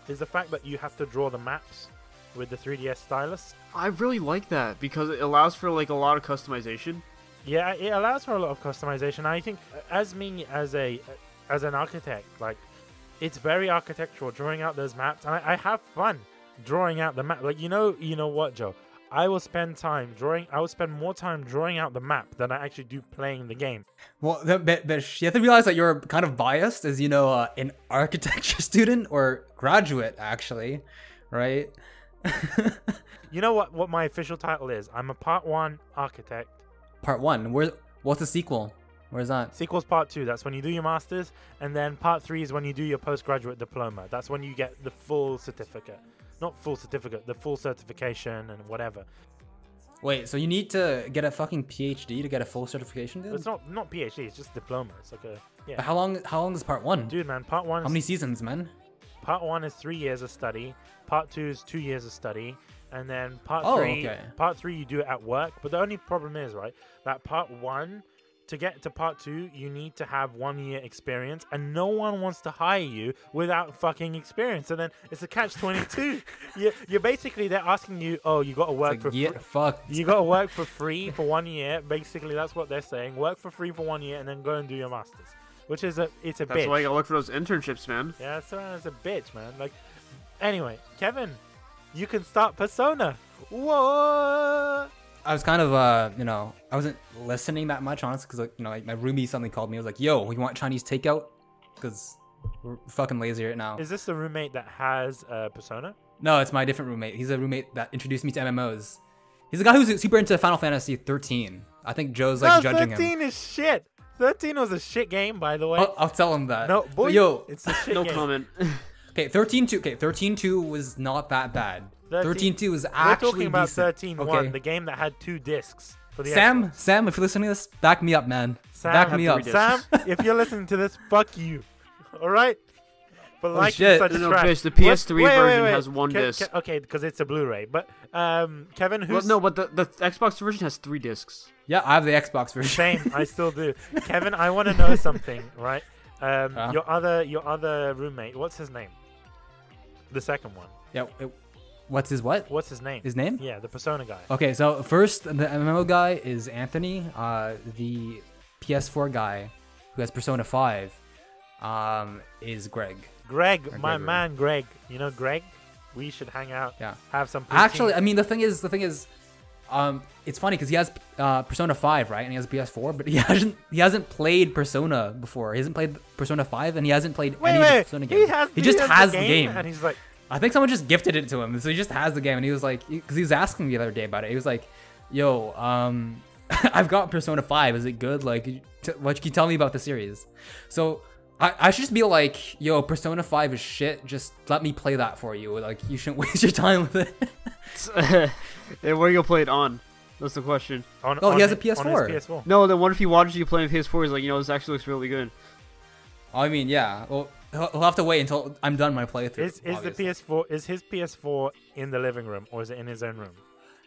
is the fact that you have to draw the maps with the 3DS stylus. I really like that because it allows for like a lot of customization. Yeah, it allows for a lot of customization. I think as an architect, like, it's very architectural drawing out those maps, and I have fun drawing out the map. Like, you know what, Joe? I will spend more time drawing out the map than I actually do playing the game. Well, but you have to realize that you're kind of biased as, an architecture student or graduate, actually, right? You know what my official title is? I'm a Part 1 architect. Part 1? What's the sequel? Where's that? Sequel's Part 2. That's when you do your master's, and then Part 3 is when you do your postgraduate diploma. That's when you get the full certificate. Not full certificate, the full certification and whatever. Wait, so you need to get a fucking PhD to get a full certification? Dude? It's not PhD, it's just diploma. It's like a, yeah. But how long is Part 1? Dude, man, Part 1 is... How many seasons, man? Part 1 is 3 years of study. Part 2 is 2 years of study. And then Part 3 you do it at work. But the only problem is, right, that Part 1... to get to Part 2, you need to have 1 year experience, and no one wants to hire you without fucking experience. And then it's a catch-22. You're basically, they're asking you, oh, you got to work for free. You got to work for free for 1 year. Basically, that's what they're saying. Work for free for 1 year, and then go and do your masters. Which is a bitch. That's why you got to look for those internships, man. Yeah, that's a bitch, man. Like, anyway, Kevin, you can start Persona. What? I was kind of, I wasn't listening that much, honestly, because, my roomie suddenly called me. I was like, yo, you want Chinese takeout? Because we're fucking lazy right now. Is this the roommate that has Persona? No, it's my different roommate. He's a roommate that introduced me to MMOs. He's a guy who's super into Final Fantasy XIII. I think Joe's, judging 13 him. 13 is shit. 13 was a shit game, by the way. I'll tell him that. No, boy, yo, it's a shit game. No comment. Okay, 13-2. Okay, 13-2 was not that bad. 13-2 is actually... We're talking about 13-1, okay. The game that had 2 discs. For the Sam, if you're listening to this, back me up, man. Sam, if you're listening to this, fuck you. All right? But the PS3 version has 1 disc. Okay, because it's a Blu-ray. But, Kevin, who's... Well, no, but the Xbox version has 3 discs. Yeah, I have the Xbox version. Same, I still do. Kevin, I want to know something, right? Your other roommate, what's his name? The second one. Yeah, what's his what? What's his name? His name? Yeah, the Persona guy. Okay, so first, the MMO guy is Anthony, the PS4 guy who has Persona 5 is Greg. Greg. You know Greg? We should hang out. Yeah. Have some poutine. Actually, I mean, the thing is it's funny because he has Persona 5, right? And he has a PS4, but he hasn't played Persona before. He hasn't played Persona 5 and he hasn't played any Persona game. He just has the game. And he's like, I think someone just gifted it to him, so he just has the game. And he was like, because he was asking me the other day about it. He was like, yo, I've got Persona 5. Is it good? Like, what can you tell me about the series? So I should just be like, yo, Persona 5 is shit. Just let me play that for you. Like, you shouldn't waste your time with it. And where are you gonna play it on? That's the question. He has a PS4. No, then what if he watches you playing PS4? He's like, this actually looks really good. I mean, yeah. Well, he'll have to wait until I'm done my playthrough. Is his PS4 in the living room or is it in his own room?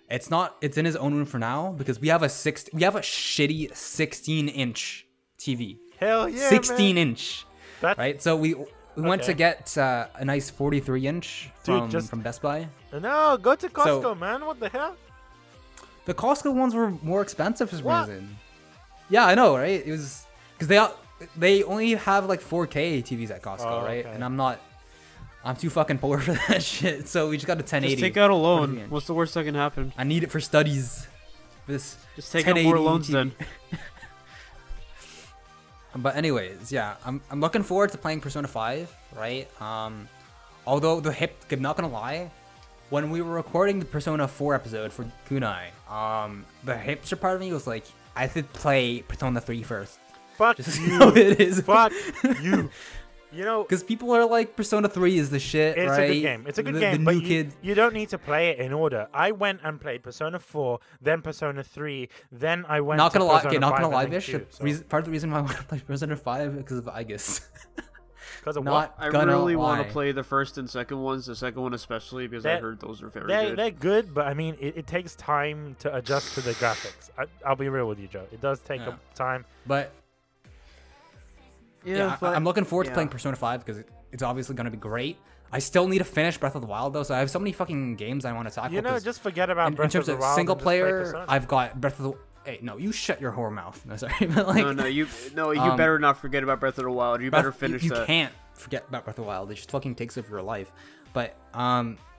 It's not. It's in his own room for now because we have a shitty 16-inch TV. Hell yeah, 16-inch. Right. So we went to get a nice 43-inch from Best Buy. No, go to Costco, man. What the hell? The Costco ones were more expensive for some reason. Yeah, I know, right? It was because they only have like 4K TVs at Costco, right? Okay. And I'm too fucking poor for that shit. So we just got a 1080. Just take out a loan. What's the worst that can happen? I need it for studies. Just take out more loans then. But anyways, yeah, I'm looking forward to playing Persona 5, right? Although I'm not gonna lie, when we were recording the Persona 4 episode for Kunai, the hipster part of me was like, I should play Persona 3 first. Fuck you. It is. Fuck you. You know, because people are like, Persona 3 is the shit, it's right? It's a good game. It's a good game, but you don't need to play it in order. I went and played Persona 4, then Persona 3, then I went to Persona 5. Not gonna lie, Bish, part of the reason why I want to play Persona 5 is because of Igus. Because of what? I really want to play the first and second ones, the second one especially, because I heard those are very good. They're good, but I mean, it takes time to adjust to the graphics. I'll be real with you, Joe. It does take time. But... Yeah, I'm looking forward to playing Persona 5 because it's obviously going to be great. I still need to finish Breath of the Wild, though, so I have so many fucking games I want to tackle. You know, just forget about Breath of the Wild. In terms of single player, I've got Breath of the... Hey, no, you shut your whore mouth. No, sorry. Like, you better not forget about Breath of the Wild. You better finish that. You can't forget about Breath of the Wild. It just fucking takes over your life. But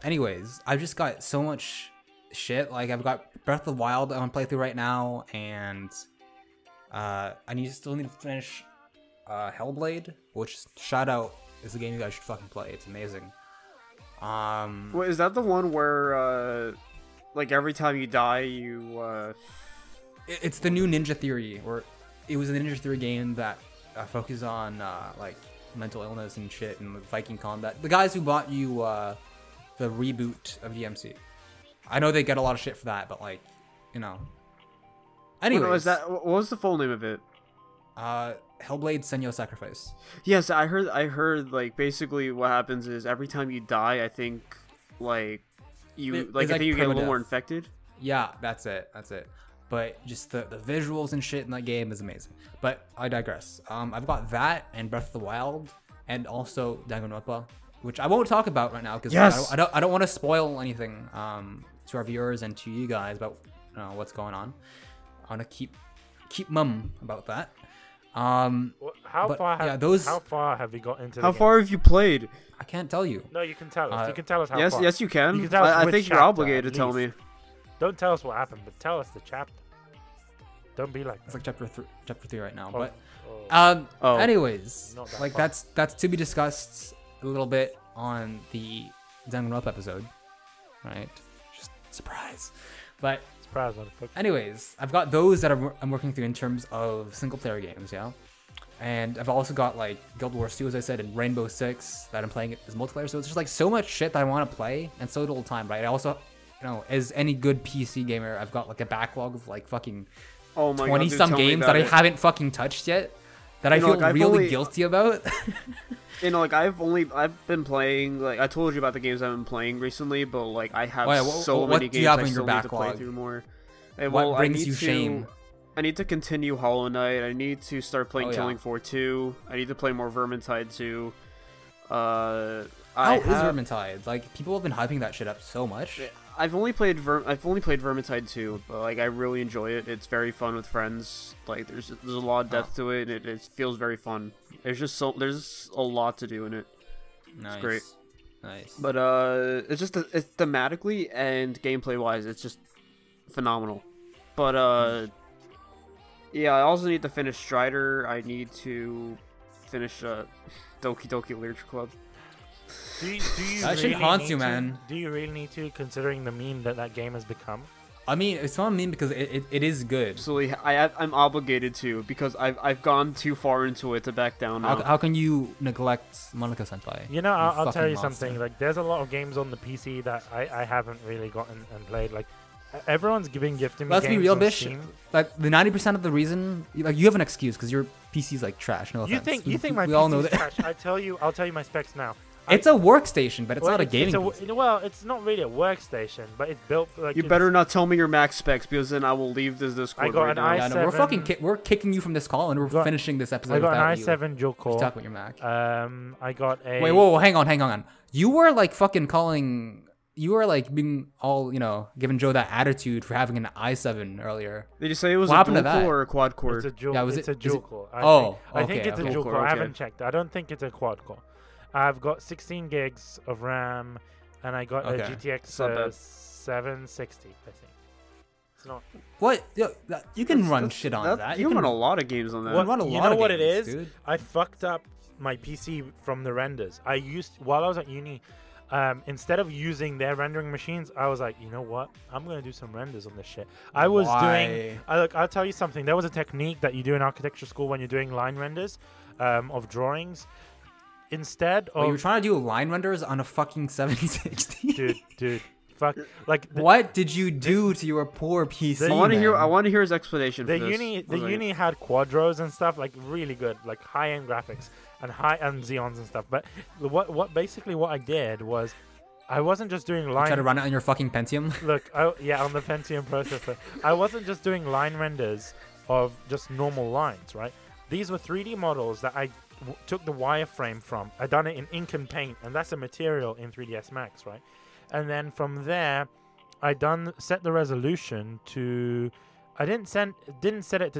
anyways, I've just got so much shit. Like, I've got Breath of the Wild on playthrough right now, and I still need to finish... Hellblade, which, shout out, is a game you guys should fucking play. It's amazing. Wait, is that the one where, like, every time you die, you, It's the new Ninja Theory, or it was a Ninja Theory game that focuses on, like, mental illness and shit and Viking combat. The guys who bought you, the reboot of DMC. I know they get a lot of shit for that, but, like, you know. Anyways. Well, no, what was the full name of it? Hellblade: Senua's Sacrifice. Yes, I heard like basically what happens is every time you die, I think like you get a little more infected. Yeah, that's it. But just the visuals and shit in that game is amazing. But I digress. I've got that and Breath of the Wild and also Danganronpa, which I won't talk about right now because I don't want to spoil anything to our viewers and to you guys about what's going on. I want to keep mum about that. How far have you got into? How far have you played? I can't tell you. No, you can tell us. You can tell us how far. Yes, you can. You can tell us I think you're obligated to tell me. Don't tell us what happened, but tell us the chapter. Don't be like that. It's like chapter 3 right now. Anyways, like that's to be discussed a little bit on the Danganronpa episode, right? Just surprise, but. Anyways, I've got those that I'm working through in terms of single-player games, yeah? And I've also got, like, Guild Wars 2, as I said, and Rainbow Six that I'm playing as multiplayer. So it's just, like, so much shit that I want to play and so little time, right? I also, as any good PC gamer, I've got, like, a backlog of, like, fucking 20-some games that I haven't fucking touched yet that I feel really guilty about. I've been playing, like, I told you about the games I've been playing recently, but, like, I have so many games I still need to play through more. What brings you shame? I need to continue Hollow Knight. I need to start playing Killing Floor 2. I need to play more Vermintide 2. How is Vermintide? Like, people have been hyping that shit up so much. I've only played Vermintide 2, but, like, I really enjoy it. It's very fun with friends. Like, there's a lot of depth to it, and it feels very fun. There's a lot to do in it. Nice. It's great. Nice. But it's thematically and gameplay wise, it's just phenomenal. But I also need to finish Strider. I need to finish Doki Doki Literature Club. Do you that really shit haunts you, man. Do you really need to, considering the meme that game has become? I mean, it's not a meme because it is good. Absolutely, I'm obligated to because I've gone too far into it to back down now. How can you neglect Monika Senpai? You know, I'll tell you something. Like, there's a lot of games on the PC that I haven't really gotten and played. Like, everyone's gifting me. Let's be real, Bish. Like, the 90% of the reason, like, you have an excuse because your PC's like trash. No offense. You think my PC's trash? I'll tell you my specs now. It's a workstation, but it's not a gaming PC. Well, it's not really a workstation, but it's built for, like... You better not tell me your max specs, because then I will leave this Discord right now. We're kicking you from this call, and we're finishing this episode. I got an i7 dual core. Talk about your Mac. I got a... Wait, whoa, hang on. You were, like, fucking calling... You were, like, being all, giving Joe that attitude for having an i7 earlier. Did you say it was a dual core or a quad core? It's a dual core. It's a dual core. I think it's a dual core. I haven't checked. I don't think it's a quad core. I've got 16 gigs of RAM, and I got a GTX 760, I think. It's not... What? You can run shit on that. You can run a lot of games on that. You know what it is? Dude. I fucked up my PC from the renders. While I was at uni, instead of using their rendering machines, I was like, you know what? I'm going to do some renders on this shit. I was doing... Look, I'll tell you something. There was a technique that you do in architecture school when you're doing line renders of drawings. Instead of... Wait, you were trying to do line renders on a fucking 760? Dude. Fuck. Like, what did you do to your poor PC? I want to hear his explanation for this. The uni had Quadros and stuff, like really good, like high-end graphics and high-end Xeons and stuff. But what I did was, I wasn't just doing line. You try to run it on your fucking Pentium. Look, on the Pentium processor. I wasn't just doing line renders of just normal lines, right? These were 3D models that I took the wireframe from. I done it in ink and paint, and that's a material in 3ds Max, right? And then from there, I set the resolution to... I didn't set it to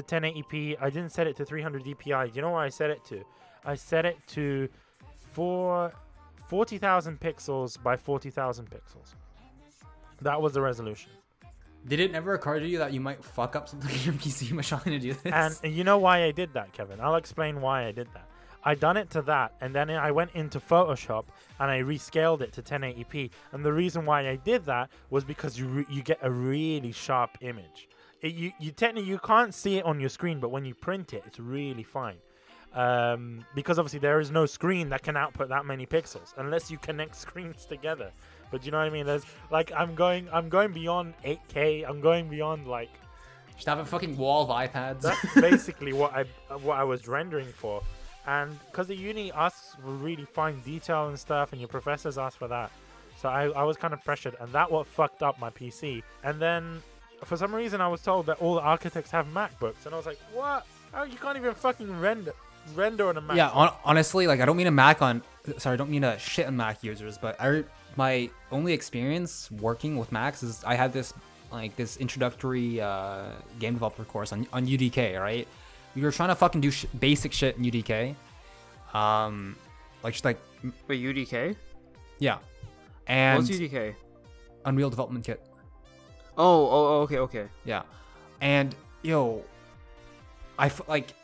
1080p. I didn't set it to 300 dpi. You know what I set it to? I set it to 40,000 pixels by 40,000 pixels. That was the resolution. Did it never occur to you that you might fuck up something in your PC by trying to do this? And you know why I did that, Kevin? I'll explain why I did that. I done it to that, and then I went into Photoshop and I rescaled it to 1080p. And the reason why I did that was because you get a really sharp image. You technically you can't see it on your screen, but when you print it, it's really fine. Because obviously there is no screen that can output that many pixels unless you connect screens together. But you know what I mean? There's like I'm going beyond 8K. I'm going beyond like. Just have a fucking wall of iPads. That's basically what I was rendering for. And because the uni asks for really fine detail and stuff, and your professors ask for that. So I was kind of pressured, and that what fucked up my PC. And then, for some reason, I was told that all the architects have MacBooks. And I was like, what? Oh, you can't even fucking render on a Mac. Yeah, honestly, like, I don't mean to shit on Mac users, but my only experience working with Macs is I had this introductory game developer course on UDK, right? We were trying to fucking do basic shit in UDK. Wait, UDK? Yeah. And what's UDK? Unreal Development Kit. Oh, okay. Yeah. And, yo,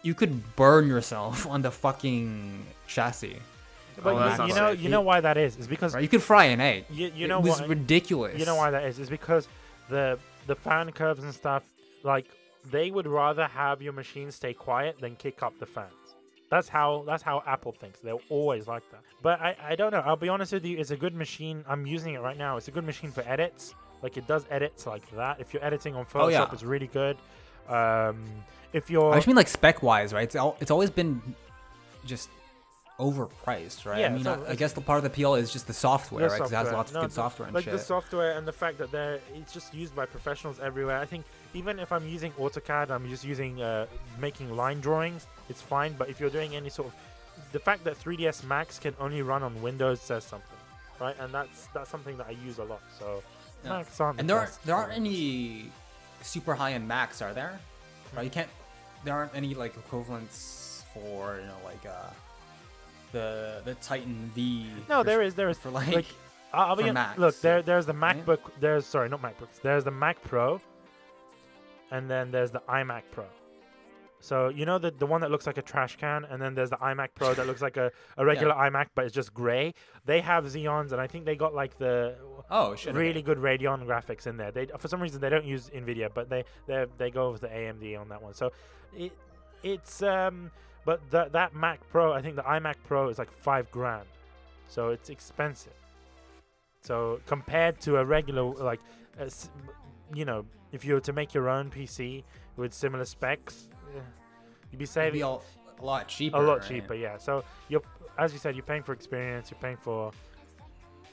you could burn yourself on the fucking chassis. But you know why that is? It's because... Right? You could fry an egg. It was ridiculous. You know why that is? It's because the fan curves and stuff, like... They would rather have your machine stay quiet than kick up the fans. That's how Apple thinks. They're always like that. But I don't know. I'll be honest with you. It's a good machine. I'm using it right now. It's a good machine for edits. Like, it does edits like that. If you're editing on Photoshop, it's really good. If you're... I just mean, like, spec-wise, right? It's always been just overpriced, right? Yeah, I mean, I guess the part of the appeal is just the software, right? Because it has lots of good software and shit. Like, the software and the fact that it's just used by professionals everywhere. I think... Even if I'm using AutoCAD, I'm just using making line drawings, it's fine. But if you're doing any sort of... The fact that 3ds Max can only run on Windows says something, right? And that's something that I use a lot. So yeah. Macs aren't... And there aren't any super high-end Macs, are there? Mm-hmm. Right? There aren't any like equivalents for, you know, like the Titan V. No, there is for like I'll be Macs. Look, there's the MacBook. Yeah. There's the Mac Pro. And then there's the iMac Pro. So, you know, the one that looks like a trash can, and then there's the iMac Pro that looks like a regular iMac, but it's just gray. They have Xeons, and I think they got like the really good Radeon graphics in there. They, for some reason, they don't use NVIDIA, but they go with the AMD on that one. So that Mac Pro, I think the iMac Pro is like $5,000. So it's expensive. So compared to a regular, like, you know, if you were to make your own PC with similar specs, you'd be saving a lot cheaper. Yeah. So you're, as you said, you're paying for experience. You're paying for,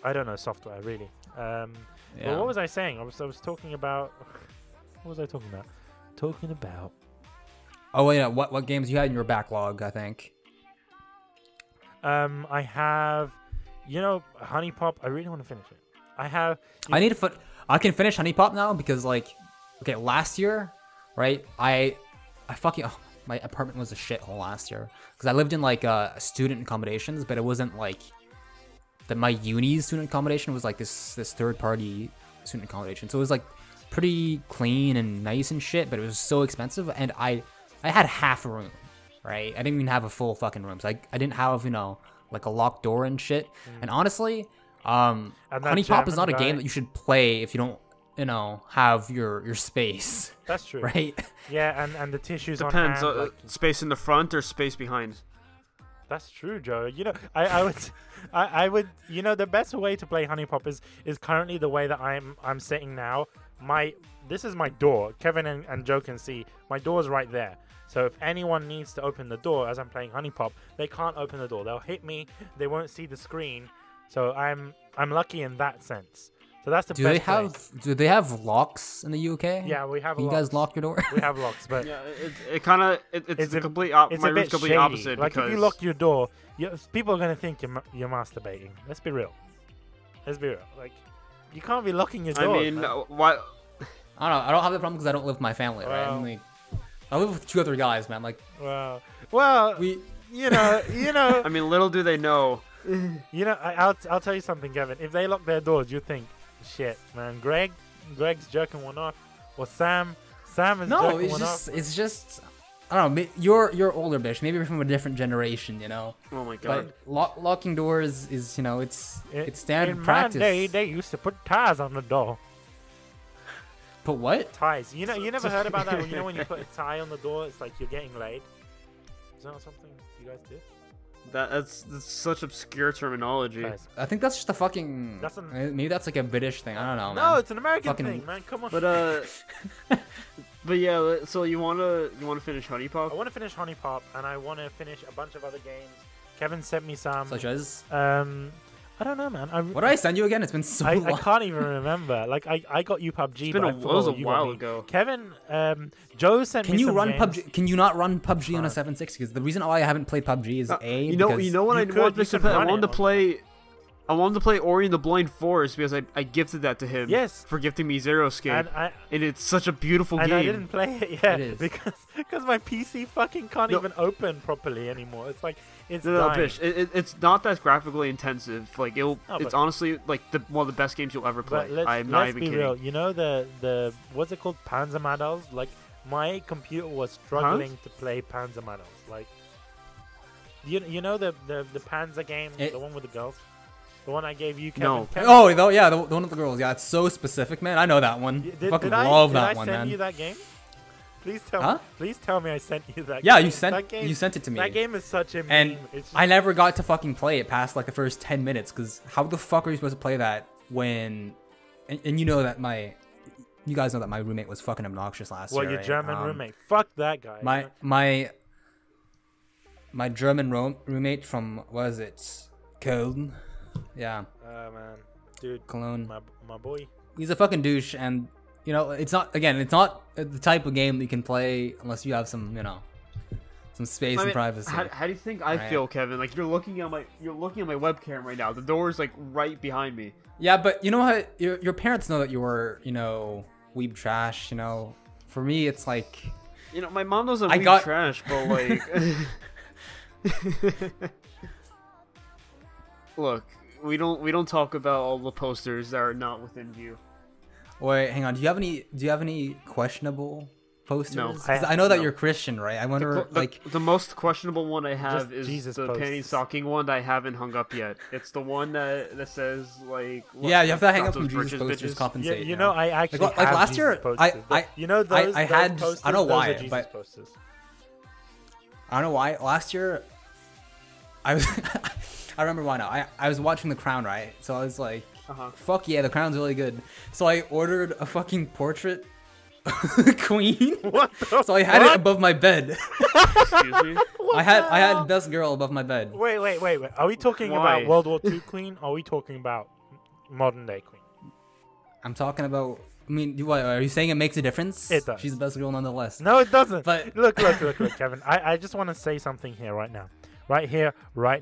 I don't know, software really. But what was I saying? I was talking about. What was I talking about? Oh wait, what games you had in your backlog? I think. I have, you know, Honey Pop. I really want to finish it. I can finish Honey Pop now because, like, okay, last year, right? I fucking my apartment was a shithole last year because I lived in like student accommodations, but it wasn't like that. My uni's student accommodation was like this third party student accommodation, so it was like pretty clean and nice and shit, but it was so expensive, and I had half a room, right? I didn't even have a full fucking room, so I didn't have, you know, like a locked door and shit. And honestly, Honey Pop is not a game that you should play if you don't, you know, have your space. That's true. Right? Yeah, and the tissues depends on hand, like... space in the front or space behind. That's true, Joe. You know, I would, you know, the best way to play Honey Pop is currently the way that I'm sitting now. This is my door. Kevin and Joe can see my door's right there. So if anyone needs to open the door as I'm playing Honey Pop, they can't open the door. They'll hit me. They won't see the screen. So I'm lucky in that sense. So that's the best place. Do they have locks in the UK? Yeah, we have locks. You guys lock your door? We have locks, but... Yeah, it's a complete opposite. My room's completely opposite. Like, because... if you lock your door, people are going to think you're masturbating. Let's be real. Like, you can't be locking your door. I mean, why... I don't know. I don't have the problem because I don't live with my family, right? Well, I live with two other guys, man. Like, well, you know. I mean, little do they know. You know, I'll tell you something, Kevin. If they lock their doors, you think, shit, man. Greg's jerking one off, or Sam is jerking one off. No, it's just, I don't know. You're older, bitch. Maybe you're from a different generation, you know. Oh my god. But locking doors is, you know, it's standard practice. In my day, they used to put ties on the door. Put what? Ties. You know, you never heard about that. You know, when you put a tie on the door, it's like you're getting laid. Is that something you guys do? That's such obscure terminology. I think that's just a fucking. Maybe that's like a British thing. I don't know. No, man. It's an American thing, man. Come on. But but yeah. So you wanna finish Honey Pop? I wanna finish Honey Pop, and I wanna finish a bunch of other games. Kevin sent me some. Such as. I don't know, man. What did I send you again? It's been so long. I can't even remember. Like, I got you PUBG, but it was a while ago. Kevin, Joe sent me some games. Can you not run PUBG on a 7.6? Because the reason why I haven't played PUBG is A, you know what I wanted to play? I wanted to play Ori and the Blind Forest because I gifted that to him. Yes. For gifting me Xeriscape. And it's such a beautiful game. And I didn't play it yet. It is. Because my PC fucking can't even open properly anymore. It's like, it's bitch. It's not that graphically intensive. Like, it's honestly like one of the best games you'll ever play. I'm not even kidding. Let's be real. You know the what's it called? Panzer Madhouse? Like, my computer was struggling to play Panzer Madhouse. Like, you know the Panzer game? The one with the girls? The one I gave you, Kevin. No. Kevin. Oh, yeah, the one with the girls. Yeah, it's so specific, man. I know that one. I fucking love that one, man. Did I send you that game? Please tell me. Please tell me I sent you that. Yeah, game. You sent it to me. That game is such a meme. And it's just... I never got to fucking play it past like the first 10 minutes because how the fuck are you supposed to play that when? And you know that you guys know that my roommate was fucking obnoxious last year. Well, your right? German roommate. Fuck that guy. My German roommate from Köln. Yeah. Oh, man. Dude. Cologne. My boy. He's a fucking douche, and, you know, it's not the type of game that you can play unless you have some, you know, some space and privacy. How do you think I feel, Kevin? Like, you're looking at my webcam right now. The door is, like, right behind me. Yeah, but you know how your parents know that you were, you know, weeb trash, you know? For me, it's like... You know, my mom knows I'm weeb trash, but, like... Look, we don't talk about all the posters that are not within view. Wait, hang on. Do you have any questionable posters? No, I know that you're Christian, right? I wonder the most questionable one I have is Jesus the panty socking one that I haven't hung up yet. It's the one that says like you have to hang up some Jesus posters. Compensate. Yeah, you know, I actually have last year. I don't know why, last year I was. I remember why now. I was watching The Crown, right? So I was like, fuck yeah, The Crown's really good. So I ordered a fucking portrait of the Queen. So I had it above my bed. Excuse me? I had Best Girl above my bed. Wait. Are we talking about World War II Queen? Or are we talking about modern day Queen? I'm talking about... I mean, what, are you saying it makes a difference? It does. She's the best girl nonetheless. No, it doesn't. But Look, Kevin. I just want to say something here right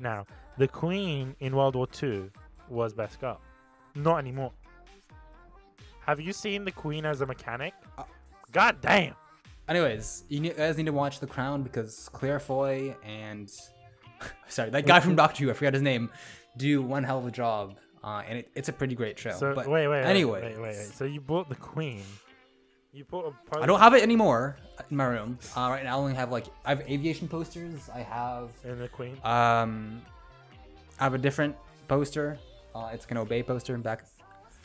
now. The Queen in World War II was best girl. Not anymore. Have you seen the Queen as a mechanic? God damn. Anyways, you guys need to watch The Crown because Claire Foy and... Sorry, that guy from Doctor Who, I forgot his name, do one hell of a job. And it's a pretty great show. So, but wait. So you bought the Queen. You bought a poster. I don't have it anymore in my room. Right now I only have I have aviation posters. I have... And the Queen. I have a different poster. It's an Obey poster and back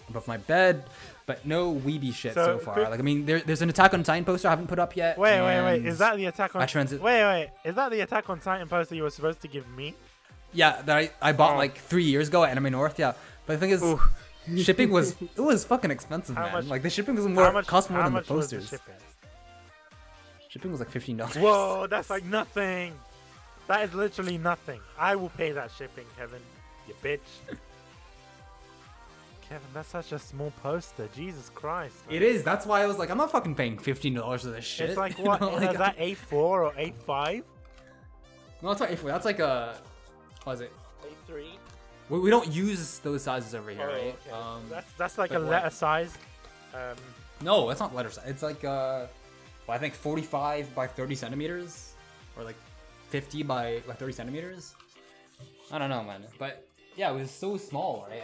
above my bed, but no weeby shit so far. Like, I mean, there's an Attack on Titan poster I haven't put up yet. Wait. Is that the Attack on Titan? Wait. Is that the Attack on Titan poster you were supposed to give me? Yeah, that I bought like 3 years ago at Anime North. Yeah, but the thing is, shipping was fucking expensive, man. Like the shipping was cost more than the posters. Shipping was like $15. Whoa, that's like nothing. That is literally nothing. I will pay that shipping, Kevin. You bitch. Kevin, that's such a small poster. Jesus Christ. Man. It is. That's why I was like, I'm not fucking paying $15 for this shit. It's like, what? You know, like, is that A4 or A5? No, that's not A4. That's like a... What is it? A3? We don't use those sizes over here, right? Okay. That's like a letter size. No, that's not letter size. It's like, I think 45 by 30 centimeters. Or like 50 by 30 centimeters. I don't know, man. But yeah, it was so small, right?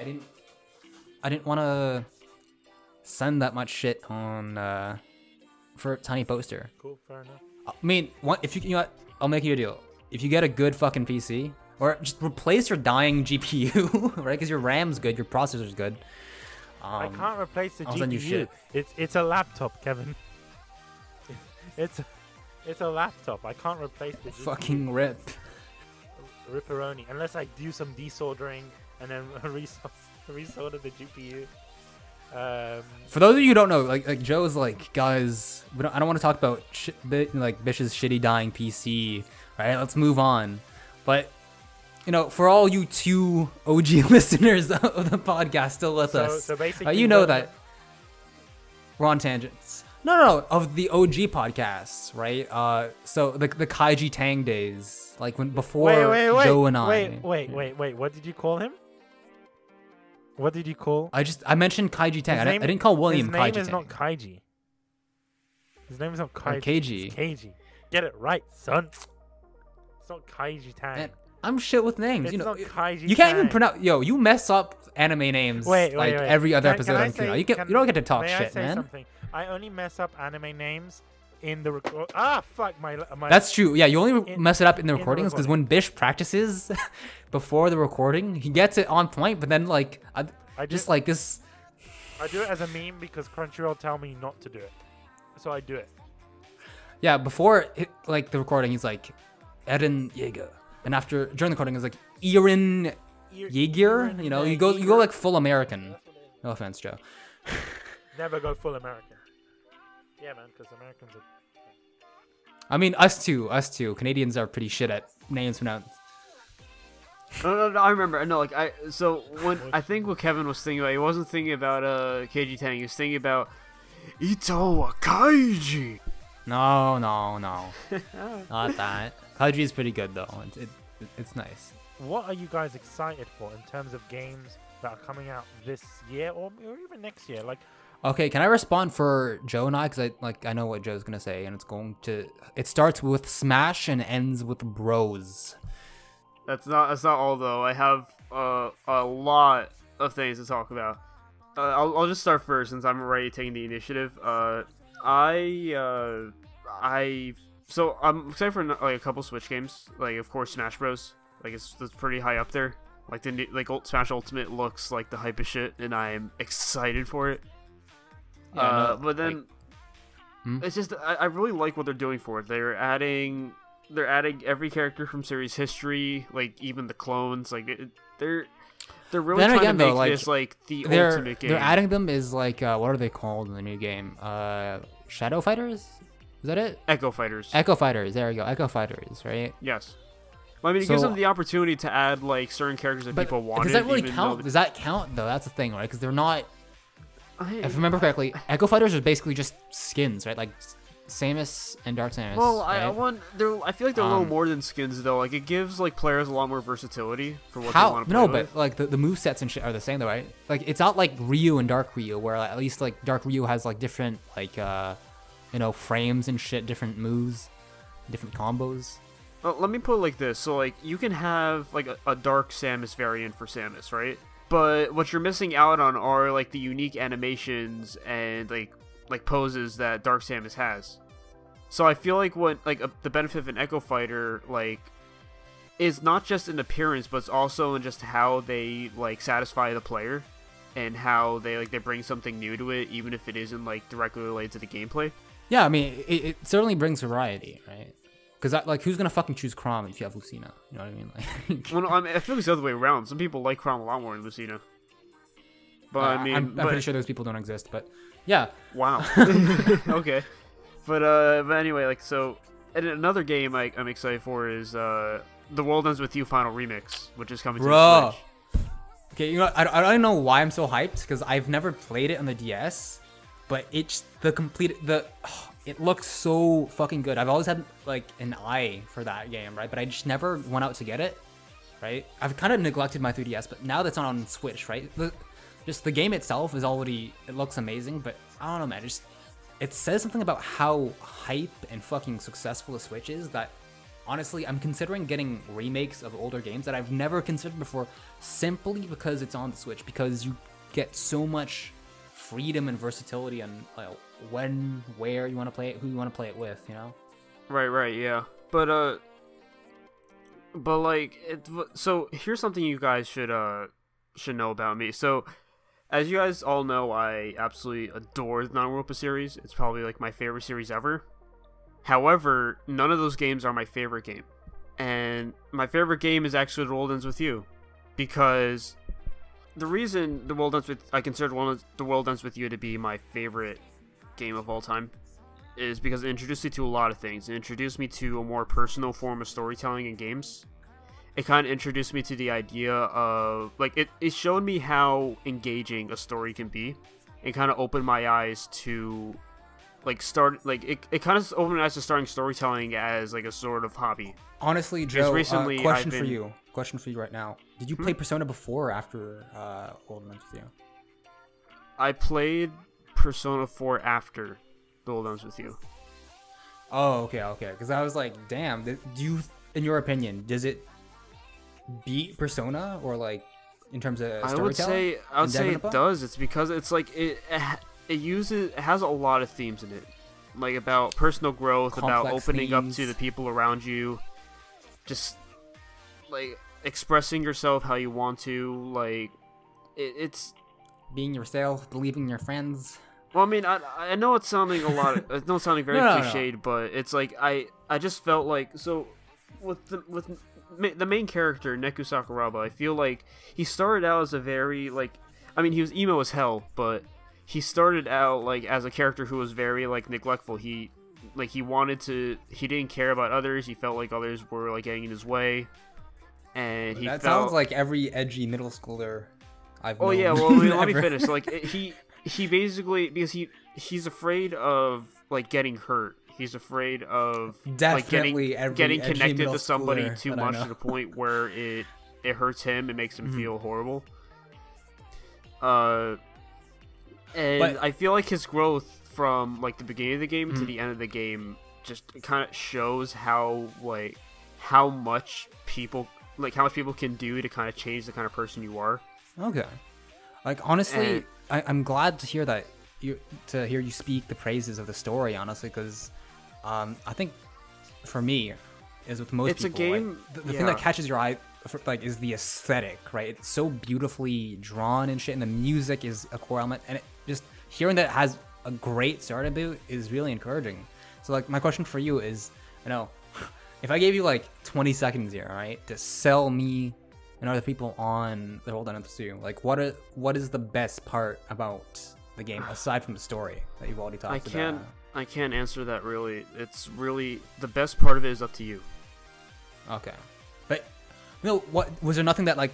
I didn't want to send that much shit on for a tiny poster. Cool, fair enough. I mean, if you know what, I'll make you a deal. If you get a good fucking PC, or just replace your dying GPU, right? Because your RAM's good, your processor's good. I can't replace the GPU. Shit. It's a laptop, Kevin. It's a laptop. I can't replace the GPU. Fucking rip. Ripperoni. Unless I do some desoldering and then resolder the GPU. For those of you who don't know, like Joe's like, guys, I don't want to talk about Bish's shitty dying PC. Right, let's move on. But you know, for all you two OG listeners of the podcast still with us, basically, you know that we're on tangents. No, of the OG podcasts, right? So the Kaiji Tang days, like when before Joe and I. Wait. What did you call him? What did you call? I mentioned Kaiji Tang. I didn't call William Kaiji Tang. His name is not Kaiji. His name is not Kaiji. It's KG. Get it right, son. It's not Kaiji Tang. Man, I'm shit with names. It's not Kaiji Tang. You can't even pronounce. Yo, you mess up anime names like every other episode on Kuno. You don't get to talk shit, man. Something? I only mess up anime names in the record. Ah, fuck my. That's true. Yeah, you only mess it up in the recordings because when Bish practices before the recording, he gets it on point. But then, like, I do it as a meme because Crunchyroll tell me not to do it, so I do it. Yeah, before the recording, he's like Eren Yeager, and during the recording, he's like Eren Yeager. You know, you go like full American. No offense, Joe. Never go full American. Yeah, man, because Americans are. I mean, us too. Canadians are pretty shit at names pronounced. No, I remember. No, like I think what Kevin was thinking about, he wasn't thinking about Kaiji Tang. He was thinking about Ito wa Kaiji. No. Not that. Kaiji is pretty good though. It's nice. What are you guys excited for in terms of games that are coming out this year or even next year? Like, okay, can I respond for Joe and I? Because I know what Joe's gonna say, and it starts with Smash and ends with Bros. That's not all though. I have a lot of things to talk about. I'll just start first since I'm already taking the initiative. I'm excited for like a couple Switch games. Like, of course, Smash Bros. Like, it's pretty high up there. Like Smash Ultimate looks like the hype of shit, and I'm excited for it. Yeah, but then it's just I really like what they're doing for it. They're adding every character from series history, like even the clones. Like they're really trying to make this like the ultimate game. They're adding them is like what are they called in the new game? Shadow Fighters? Is that it? Echo Fighters. Echo Fighters. There we go. Echo Fighters. Right. Yes. Well, I mean, it gives them the opportunity to add like certain characters that people wanted. Does that really count? Does that count though? That's the thing, right? Because they're not. If I remember correctly, Echo Fighters are basically just skins, right? Like Samus and Dark Samus. Well, right? I feel like they're a little more than skins, though. Like it gives like players a lot more versatility for what they want to play with. But like the movesets and shit are the same, though, right? Like it's not like Ryu and Dark Ryu, where at least like Dark Ryu has like different like frames and shit, different moves, different combos. Well, let me put it like this: so like you can have like a Dark Samus variant for Samus, right? But what you're missing out on are like the unique animations and like poses that Dark Samus has. So I feel like the benefit of an Echo Fighter like is not just in appearance, but it's also in just how they like satisfy the player and how they like they bring something new to it, even if it isn't like directly related to the gameplay. Yeah, I mean, it certainly brings variety, right? Because like, who's gonna fucking choose Chrom if you have Lucina? You know what I mean? Like, well, no, I mean, I feel like it's the other way around. Some people like Chrom a lot more than Lucina. But I mean, I'm pretty sure those people don't exist. But yeah. Wow. Okay. But anyway, like so, and another game I'm excited for is The World Ends With You Final Remix, which is coming to the Switch. Okay, you know, I don't know why I'm so hyped, because I've never played it on the DS, but it's it looks so fucking good. I've always had like an eye for that game, right? But I just never went out to get it, right? I've kind of neglected my 3DS, but now that's not on Switch, right? Just the game itself is already, it looks amazing, but I don't know, man. It says something about how hype and fucking successful the Switch is that, honestly, I'm considering getting remakes of older games that I've never considered before simply because it's on the Switch, because you get so much freedom and versatility on when, where you want to play it, who you want to play it with, you know? Right, yeah. But like, so here's something you guys should know about me. So, as you guys all know, I absolutely adore the Non-Europa series. It's probably like my favorite series ever. However, none of those games are my favorite game. And my favorite game is actually The World Ends With You. Because the reason I considered The World Ends With You to be my favorite game of all time is because it introduced me to a lot of things. It introduced me to a more personal form of storytelling in games. It kind of introduced me to the idea of, like, it showed me how engaging a story can be. It kind of opened my eyes to, like, it kind of opened my eyes to starting storytelling as, like, a sort of hobby. Honestly, Joe, question for you right now. Did you play Persona before or after World Ends With You? I played Persona 4 after The World Ends With You. Oh, okay. Because I was like, damn, in your opinion, does it beat Persona, or like in terms of storytelling? I would say it does. It's because it's like it has a lot of themes in it, like about personal growth, complex about opening up to the people around you, just like expressing yourself how you want to, like it's being yourself, believing your friends. Well, I mean, I know it's sounding very cliched, but it's like I just felt like, so with the main character, Neku Sakuraba, I feel like he started out as a very, like, I mean, he was emo as hell, but he started out, like, as a character who was very, like, neglectful. He didn't care about others. He felt like others were, like, getting in his way. And he sounds like every edgy middle schooler I've known. Oh, yeah, well, let me finish. Like, he basically, because he's afraid of, like, getting hurt. He's afraid of getting connected to somebody too much to the point where it hurts him. It makes him feel horrible. I feel like his growth from like the beginning of the game to the end of the game just kind of shows how much people can do to kind of change the kind of person you are. Okay, like honestly, I'm glad to hear that. To hear you speak the praises of the story, honestly, because. I think, for me, is with most people. It's a game. Like, the thing that catches your eye, like, is the aesthetic, right? It's so beautifully drawn and shit, and the music is a core element. And just hearing that it has a great start about is really encouraging. So, like, my question for you is, you know, if I gave you like 20 seconds here, all right, to sell me and other people on The World Ends With You, like, what is the best part about the game aside from the story that you've already talked about? I can't answer that really. It's really, the best part of it is up to you. Okay, but you know, what was there nothing that like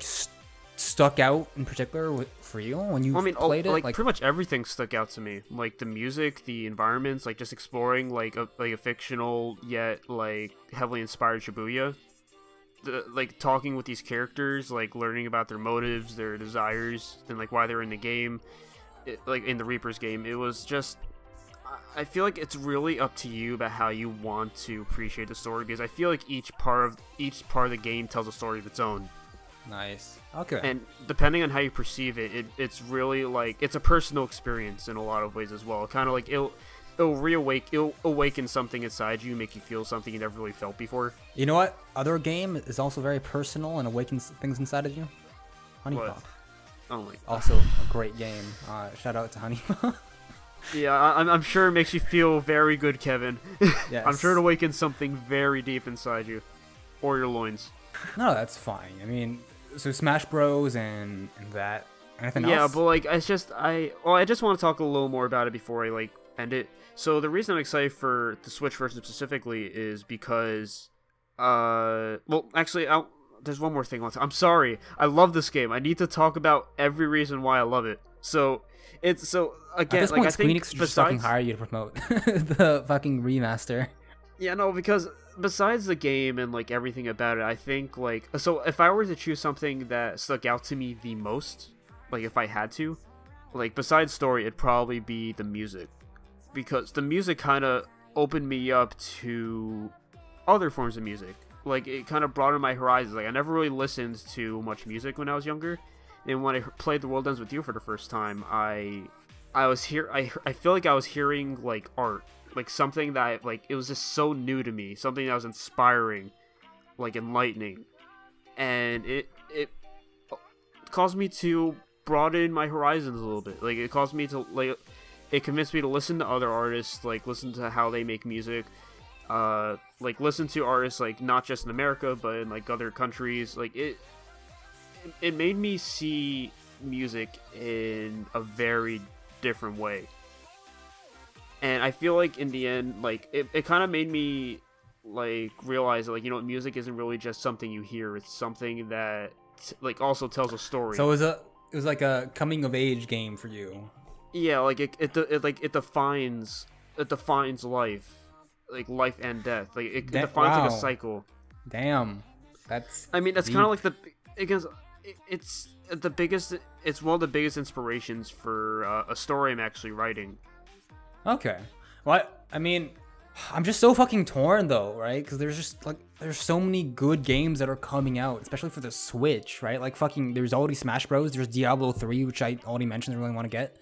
stuck out in particular for you when you played it? Like pretty much everything stuck out to me. Like the music, the environments, like just exploring like a fictional yet like heavily inspired Shibuya. Like talking with these characters, like learning about their motives, their desires, and like why they're in the game. Like in the Reaper's game, it was just, I feel like it's really up to you about how you want to appreciate the story, because I feel like each part of the game tells a story of its own. Nice. Okay. And depending on how you perceive it, it's really like, it's a personal experience in a lot of ways as well. Kind of like it'll awaken something inside you, make you feel something you never really felt before. You know what? Other game is also very personal and awakens things inside of you. Honey Pop. Oh my God. Also a great game. Shout out to Honey Pop. Yeah, I'm sure it makes you feel very good, Kevin. Yes. I'm sure it awakens something very deep inside you. Or your loins. No, that's fine. I mean, so Smash Bros and that. Anything else? Yeah, but like, it's just, I just want to talk a little more about it before I like end it. So the reason I'm excited for the Switch version specifically is because, well, actually, there's one more thing. I'm sorry. I love this game. I need to talk about every reason why I love it. So it's, so again, like, I think Squeenix just fucking hire you to promote the fucking remaster. Yeah, no, because besides the game and like everything about it, I think like, so if I were to choose something that stuck out to me the most, like if I had to, like besides story, it'd probably be the music, because the music kind of opened me up to other forms of music. Like it kind of broadened my horizons. Like I never really listened to much music when I was younger, and when I played The World Ends With You for the first time, I feel like I was hearing like art, like something that it was just so new to me, something that was inspiring, like enlightening, and it caused me to broaden my horizons a little bit. Like it caused me to it convinced me to listen to other artists, like listen to how they make music, like listen to artists like not just in America but in like other countries. Like it made me see music in a very different way, and I feel like in the end, like it kind of made me like realize that, like, you know, music isn't really just something you hear, it's something that like also tells a story. So it was like a coming of age game for you. Yeah, like it defines life, like life and death. Like it defines like a cycle. Damn, that's. I mean, that's kind of like the. Because it's one of the biggest inspirations for a story I'm actually writing. Okay. Well, I mean, I'm just so fucking torn though, right? Because there's just like there's so many good games that are coming out, especially for the Switch, right? Like fucking, there's already Smash Bros. There's Diablo 3, which I already mentioned. I really want to get.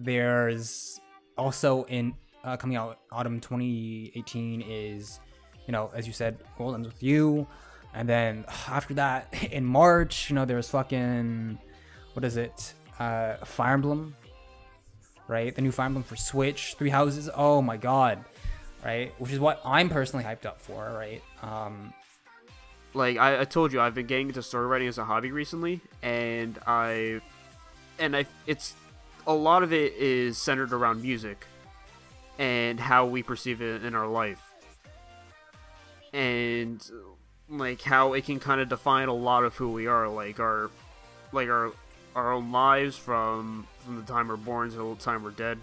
There's also in coming out autumn 2018 is, you know, as you said, World Ends With You. And then after that, in March, you know, there's fucking, what is it? Fire Emblem, right? The new Fire Emblem for Switch, Three Houses. Oh my God, right? Which is what I'm personally hyped up for, right? Like I told you, I've been getting into story writing as a hobby recently, and it's a lot of it is centered around music and how we perceive it in our life, and like how it can kind of define a lot of who we are, like our own lives from the time we're born to the time we're dead,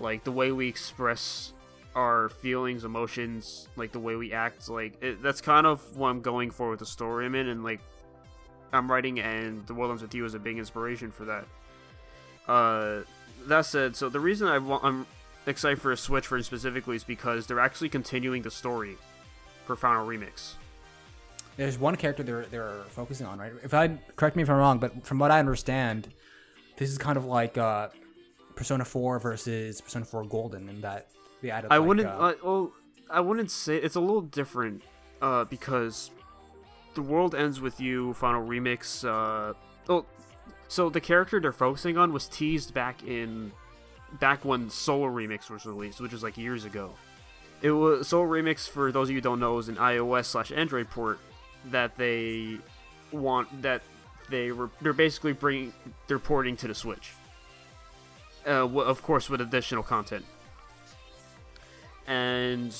like the way we express our feelings, emotions, like the way we act. Like that's kind of what I'm going for with the story I'm in, and like I'm writing, and The World Ends With You is a big inspiration for that. That said, so the reason I'm excited for a Switch version specifically is because they're actually continuing the story for Final Remix. There's one character they're focusing on, right? If I correct me if I'm wrong, but from what I understand, this is kind of like Persona 4 versus Persona 4 Golden, and that they added. I wouldn't say it's a little different because The World Ends With You Final Remix. So the character they're focusing on was teased back when Solo Remix was released, which was like years ago. It was Soul Remix, for those of you who don't know, is an iOS/Android port that they want, that they're basically porting to the Switch. Of course, with additional content. And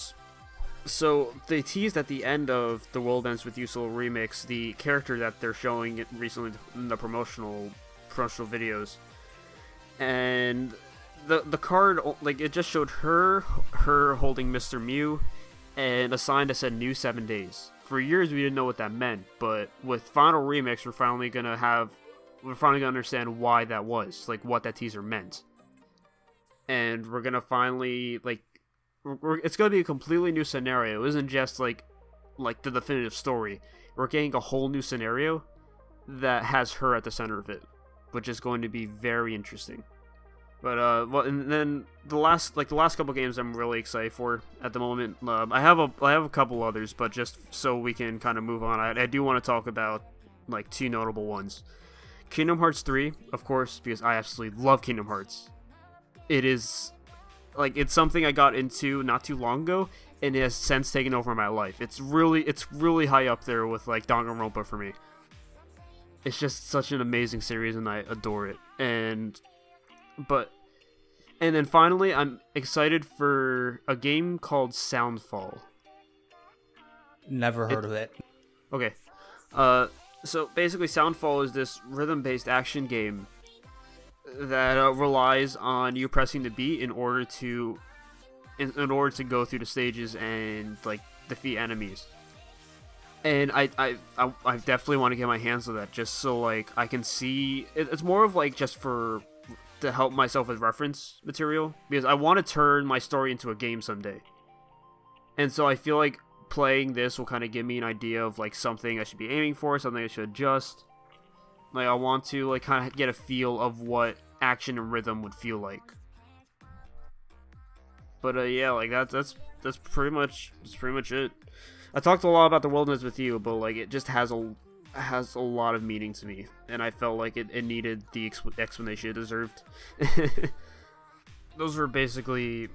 so they teased at the end of The World Ends With You Soul Remix, the character that they're showing recently in the promotional videos, and the card, like, it just showed her holding Mr. Mew and a sign that said new 7 days. For years we didn't know what that meant, but with Final Remix we're finally gonna understand why that was, like what that teaser meant, and we're gonna finally like it's gonna be a completely new scenario. It isn't just like the definitive story. We're getting a whole new scenario that has her at the center of it, which is going to be very interesting. But and then the last couple games I'm really excited for at the moment. I have a couple others, but just so we can kind of move on, I do want to talk about like two notable ones. Kingdom Hearts 3, of course, because I absolutely love Kingdom Hearts. It is like it's something I got into not too long ago, and it has since taken over my life. It's really high up there with like Danganronpa for me. It's just such an amazing series, and I adore it. And then finally, I'm excited for a game called Soundfall. Never heard of it. Okay. So basically, Soundfall is this rhythm-based action game that relies on you pressing the beat in order to go through the stages and like defeat enemies. And I definitely want to get my hands on that, just so like I can see. It's more of like just for to help myself with reference material, because I want to turn my story into a game someday. And so I feel like playing this will kind of give me an idea of like something I should be aiming for, something I should adjust. Like I want to like kind of get a feel of what action and rhythm would feel like. But yeah, like that's pretty much it. I talked a lot about the wilderness with you, but like it just has a lot of meaning to me, and I felt like it needed the explanation it deserved. Those were basically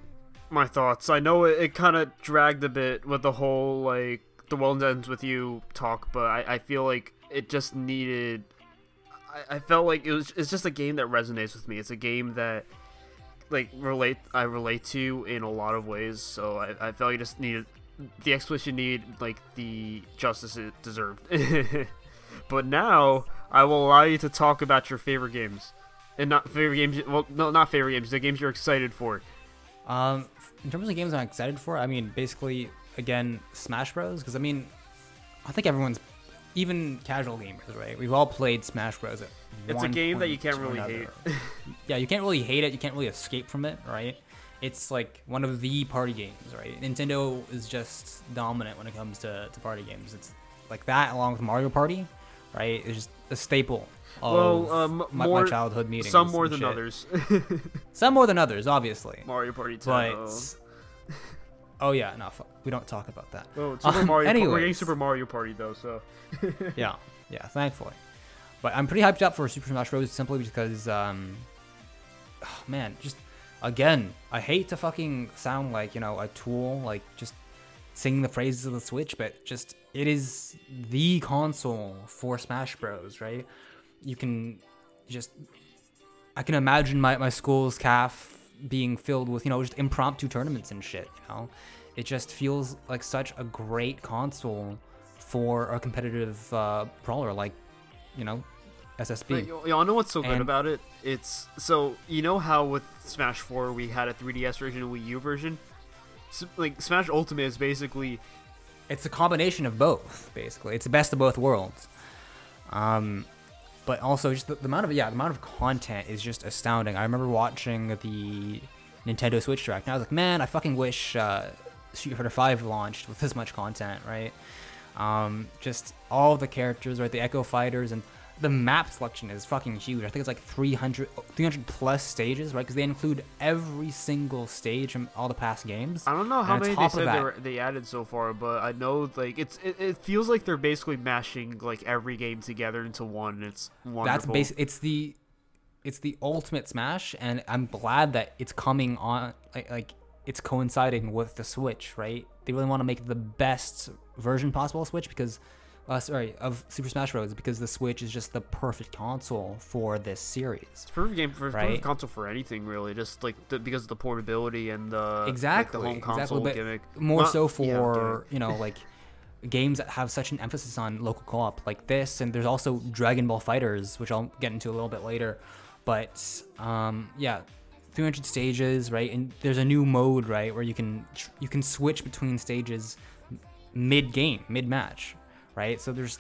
my thoughts. I know it kind of dragged a bit with the whole like the wilderness with you talk, but I feel like it just needed. I felt like it's just a game that resonates with me. It's a game that like I relate to in a lot of ways. So I felt like I just needed. The explanation need like the justice it deserved. But now I will allow you to talk about your favorite games, and not favorite games. Well, no, not favorite games. The games you're excited for. In terms of games I'm excited for, I mean, basically, again, Smash Bros. Because I mean, I think everyone's, even casual gamers, right? We've all played Smash Bros. It's a game that you can't really hate. Yeah, you can't really hate it. You can't really escape from it, right? It's like one of the party games, right? Nintendo is just dominant when it comes to party games. It's like that, along with Mario Party, right? It's just a staple of my childhood meetings. Some more than others. Some more than others, obviously. Mario Party 2. But, oh yeah, no, we don't talk about that. Oh, we're getting Super Mario Party though, so. yeah, thankfully. But I'm pretty hyped up for Super Smash Bros. Simply because, oh, man, just. Again, I hate to fucking sound like, you know, a tool, like just singing the praises of the Switch, but just it is the console for Smash Bros, right? You can just, I can imagine my school's CAF being filled with, you know, just impromptu tournaments and shit, you know? It just feels like such a great console for a competitive brawler, like, you know, SSB. Y'all know what's so good about it? It's so, you know how with Smash 4 we had a 3DS version and a Wii U version? So, like Smash Ultimate is basically, it's a combination of both, basically. It's the best of both worlds. But also just the amount of content is just astounding. I remember watching the Nintendo Switch Direct and I was like, man, I fucking wish Street Fighter V launched with this much content, right? Just all the characters, right? The Echo Fighters, and the map selection is fucking huge. I think it's like 300 plus stages, right? Because they include every single stage from all the past games. I don't know how many they said they added so far, but I know like it feels like they're basically mashing like every game together into one. It's wonderful. That's basically it's the ultimate Smash, and I'm glad that it's coming on like it's coinciding with the Switch, right? They really want to make the best version possible of Switch because. Of Super Smash Bros. Because the Switch is just the perfect console for this series. It's a perfect game for perfect console for anything, really. Just like because of the portability and the like the home console gimmick. More so for you know like games that have such an emphasis on local co-op like this, and there's also Dragon Ball FighterZ, which I'll get into a little bit later. But yeah, 300 stages, right? And there's a new mode, right, where you can switch between stages mid-game, mid-match. Right, so there's,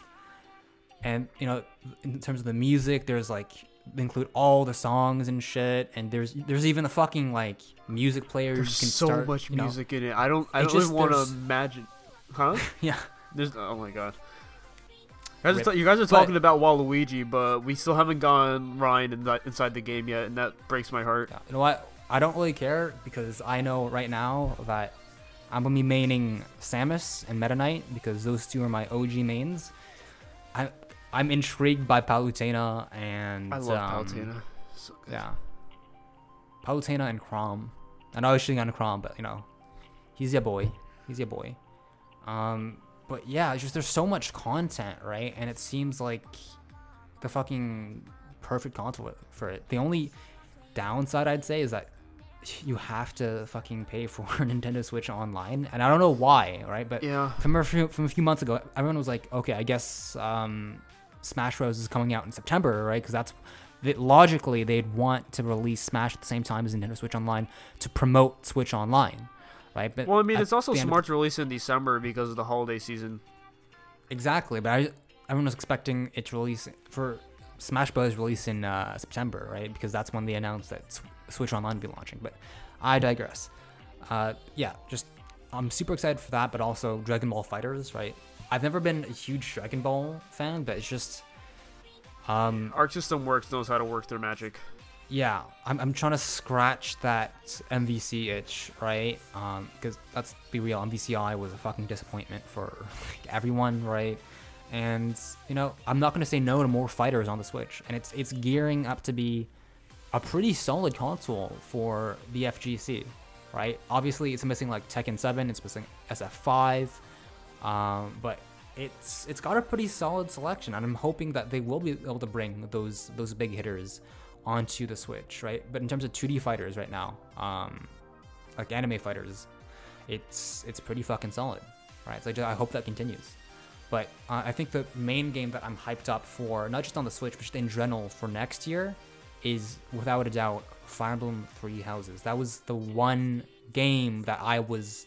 and you know, in terms of the music, there's like they include all the songs and shit, and there's even the fucking like music players. There's you can so start, much you know, music in it. I don't even want to imagine, huh? Yeah. There's oh my god. You guys are talking about Waluigi, but we still haven't gotten Ryan inside the game yet, and that breaks my heart. You know what? I don't really care because I know right now that I'm going to be maining Samus and Meta Knight because those two are my OG mains. I'm intrigued by Palutena and... I love Palutena. So good. Yeah. Palutena and Crom. I know I was shitting on Crom, but, you know, he's your boy. He's your boy. But, yeah, it's just there's so much content, right? And it seems like the fucking perfect content for it. The only downside, I'd say, is that you have to fucking pay for Nintendo Switch online. And I don't know why, right? But yeah. from a few months ago, everyone was like, okay, I guess Smash Bros. Is coming out in September, right? Because that's... logically, they'd want to release Smash at the same time as Nintendo Switch Online to promote Switch Online, right? But well, I mean, it's also smart to release in December because of the holiday season. Exactly, but everyone was expecting it to release for Smash Bros. Release in September, right? Because that's when they announced that Switch Online would be launching. But I digress. Yeah, just I'm super excited for that, but also Dragon Ball FighterZ, right? I've never been a huge Dragon Ball fan, but it's just... Arc System Works knows how to work their magic. Yeah, I'm trying to scratch that MVC itch, right? Because let's be real, MVCI was a fucking disappointment for like, everyone, right? And you know, I'm not gonna say no to more fighters on the Switch, and it's gearing up to be a pretty solid console for the FGC, right? Obviously, it's missing like Tekken 7, it's missing SF5, but it's got a pretty solid selection, and I'm hoping that they will be able to bring those big hitters onto the Switch, right? But in terms of 2D fighters right now, like anime fighters, it's pretty fucking solid, right? So I hope that continues. But I think the main game that I'm hyped up for, not just on the Switch, but just in general for next year, is without a doubt Fire Emblem Three Houses. That was the one game that I was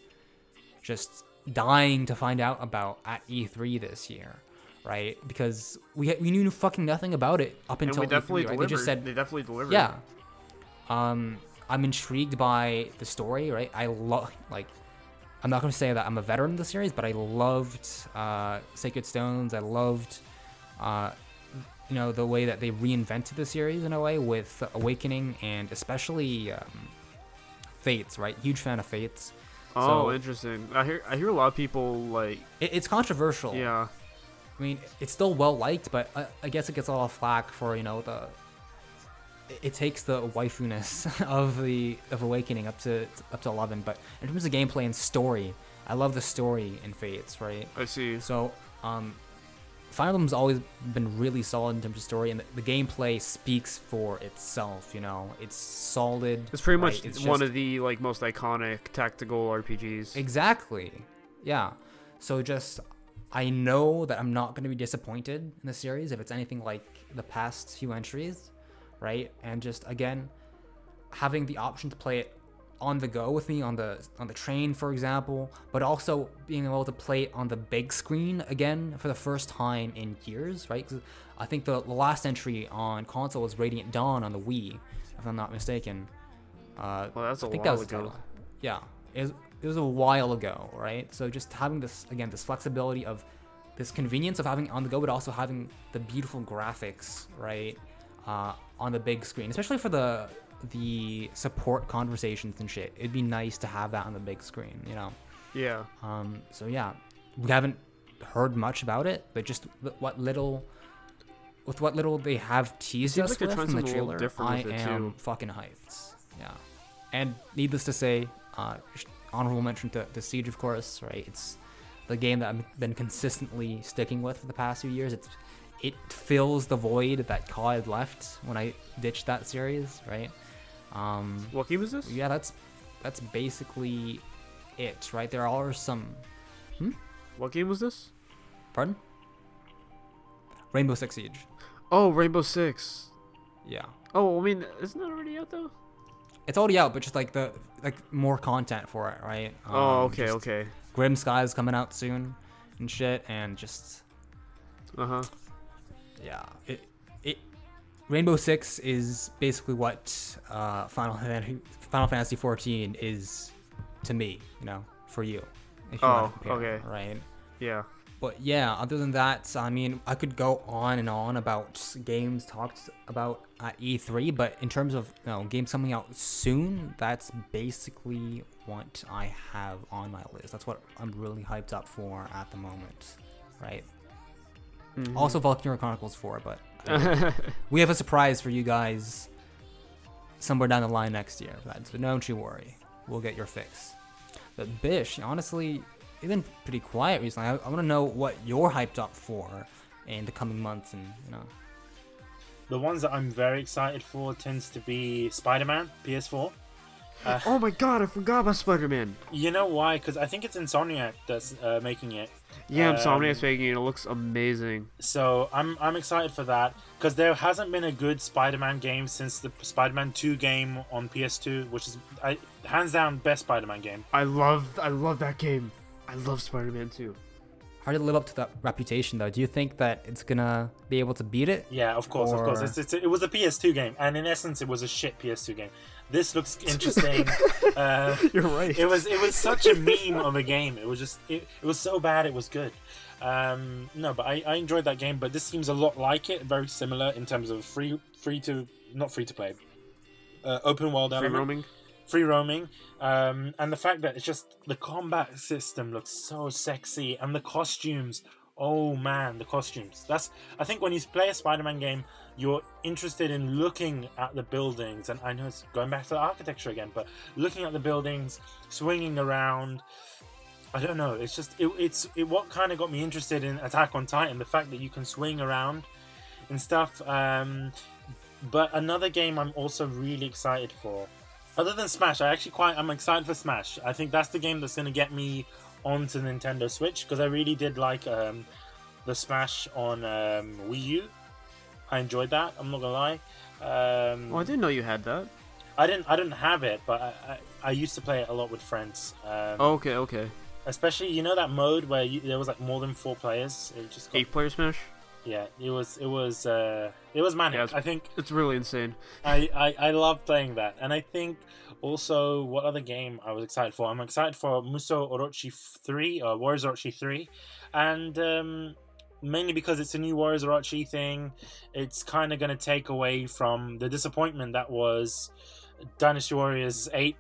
just dying to find out about at E3 this year, right? Because we knew fucking nothing about it up until E3, right? They just said they definitely delivered. Yeah. I'm intrigued by the story, right? I love, like, I'm not gonna say that I'm a veteran of the series, but I loved Sacred Stones. I loved you know, the way that they reinvented the series in a way with Awakening and especially Fates, right? Huge fan of Fates. Oh, so, interesting. I hear a lot of people like it's controversial. Yeah, I mean it's still well liked, but I guess it gets a lot of flack for, you know, it takes the waifuness of Awakening up to 11. But in terms of gameplay and story, I love the story in Fates, right? I see. So, Fire Emblem's always been really solid in terms of story, and the gameplay speaks for itself. You know, it's solid. It's pretty much one of the like most iconic tactical RPGs. Exactly. Yeah. So just, I know that I'm not going to be disappointed in the series if it's anything like the past few entries, right? And just again, having the option to play it on the go with me on the train, for example, but also being able to play it on the big screen again for the first time in years, right? Because I think the last entry on console was Radiant Dawn on the Wii, if I'm not mistaken. Well, that's a while ago. Yeah, it was a while ago, right? So just having this again, this flexibility of this convenience of having it on the go, but also having the beautiful graphics, right, on the big screen, especially for the support conversations and shit. It'd be nice to have that on the big screen, you know? Yeah. So yeah, we haven't heard much about it, but just what little they have teased us with in the trailer, I am fucking hyped. Yeah. And needless to say, honorable mention to Siege, of course, right? It's the game that I've been consistently sticking with for the past few years. It fills the void that COD left when I ditched that series, right? What game was this? Yeah, that's basically it, right? There are some... What game was this? Pardon? Rainbow Six Siege. Oh, Rainbow Six. Yeah. Oh, I mean, isn't it already out, though? It's already out, but just, like, more content for it, right? Oh, okay, okay. Grim Skies coming out soon and shit, and just... Uh-huh. Yeah. Rainbow Six is basically what Final Fantasy XIV is to me, you know, for you. If you want to compare, okay. Right? Yeah. But yeah, other than that, I mean, I could go on and on about games talked about at E3, but in terms of, you know, games coming out soon, that's basically what I have on my list. That's what I'm really hyped up for at the moment, right? Mm-hmm. Also Valkyria Chronicles 4, but we have a surprise for you guys somewhere down the line next year. So don't you worry, we'll get your fix. But Bish, honestly, it's been pretty quiet recently. I want to know what you're hyped up for in the coming months, and you know. The ones that I'm very excited for tends to be Spider-Man PS4. Oh my god, I forgot about Spider-Man. You know why? Because I think it's Insomniac that's making it. Yeah, Insomniac's making it. It looks amazing. So I'm excited for that, because there hasn't been a good Spider-Man game since the Spider-Man 2 game on PS2, which is hands down best Spider-Man game. I love that game. I love Spider-Man 2. How did it live up to that reputation, though? Do you think that it's gonna be able to beat it? Yeah, of course. It was a PS2 game, and in essence, it was a shit PS2 game. This looks interesting. You're right. It was such a meme of a game. It was just it was so bad. It was good. No, but I enjoyed that game. But this seems a lot like it, very similar in terms of free to play, open world element. Free roaming, and the fact that it's just the combat system looks so sexy, and the costumes, oh man, the costumes. I think when you play a Spider-Man game, you're interested in looking at the buildings, and I know it's going back to the architecture again, but looking at the buildings, swinging around, I don't know, it's just, what kind of got me interested in Attack on Titan, the fact that you can swing around and stuff, but another game I'm also really excited for, other than Smash, I'm excited for Smash. I think that's the game that's going to get me onto Nintendo Switch, because I really did like the Smash on Wii U. I enjoyed that, I'm not going to lie. I didn't know you had that. I didn't have it, but I used to play it a lot with friends. Okay. Especially, you know that mode where there was like more than 4 players? It just got... 8-player Smash? Yeah, it was manic. Yeah, I think it's really insane. I love playing that, and I think also what other game I was excited for. I'm excited for Musou Orochi 3 or Warriors Orochi 3, and mainly because it's a new Warriors Orochi thing. It's kind of going to take away from the disappointment that was Dynasty Warriors 8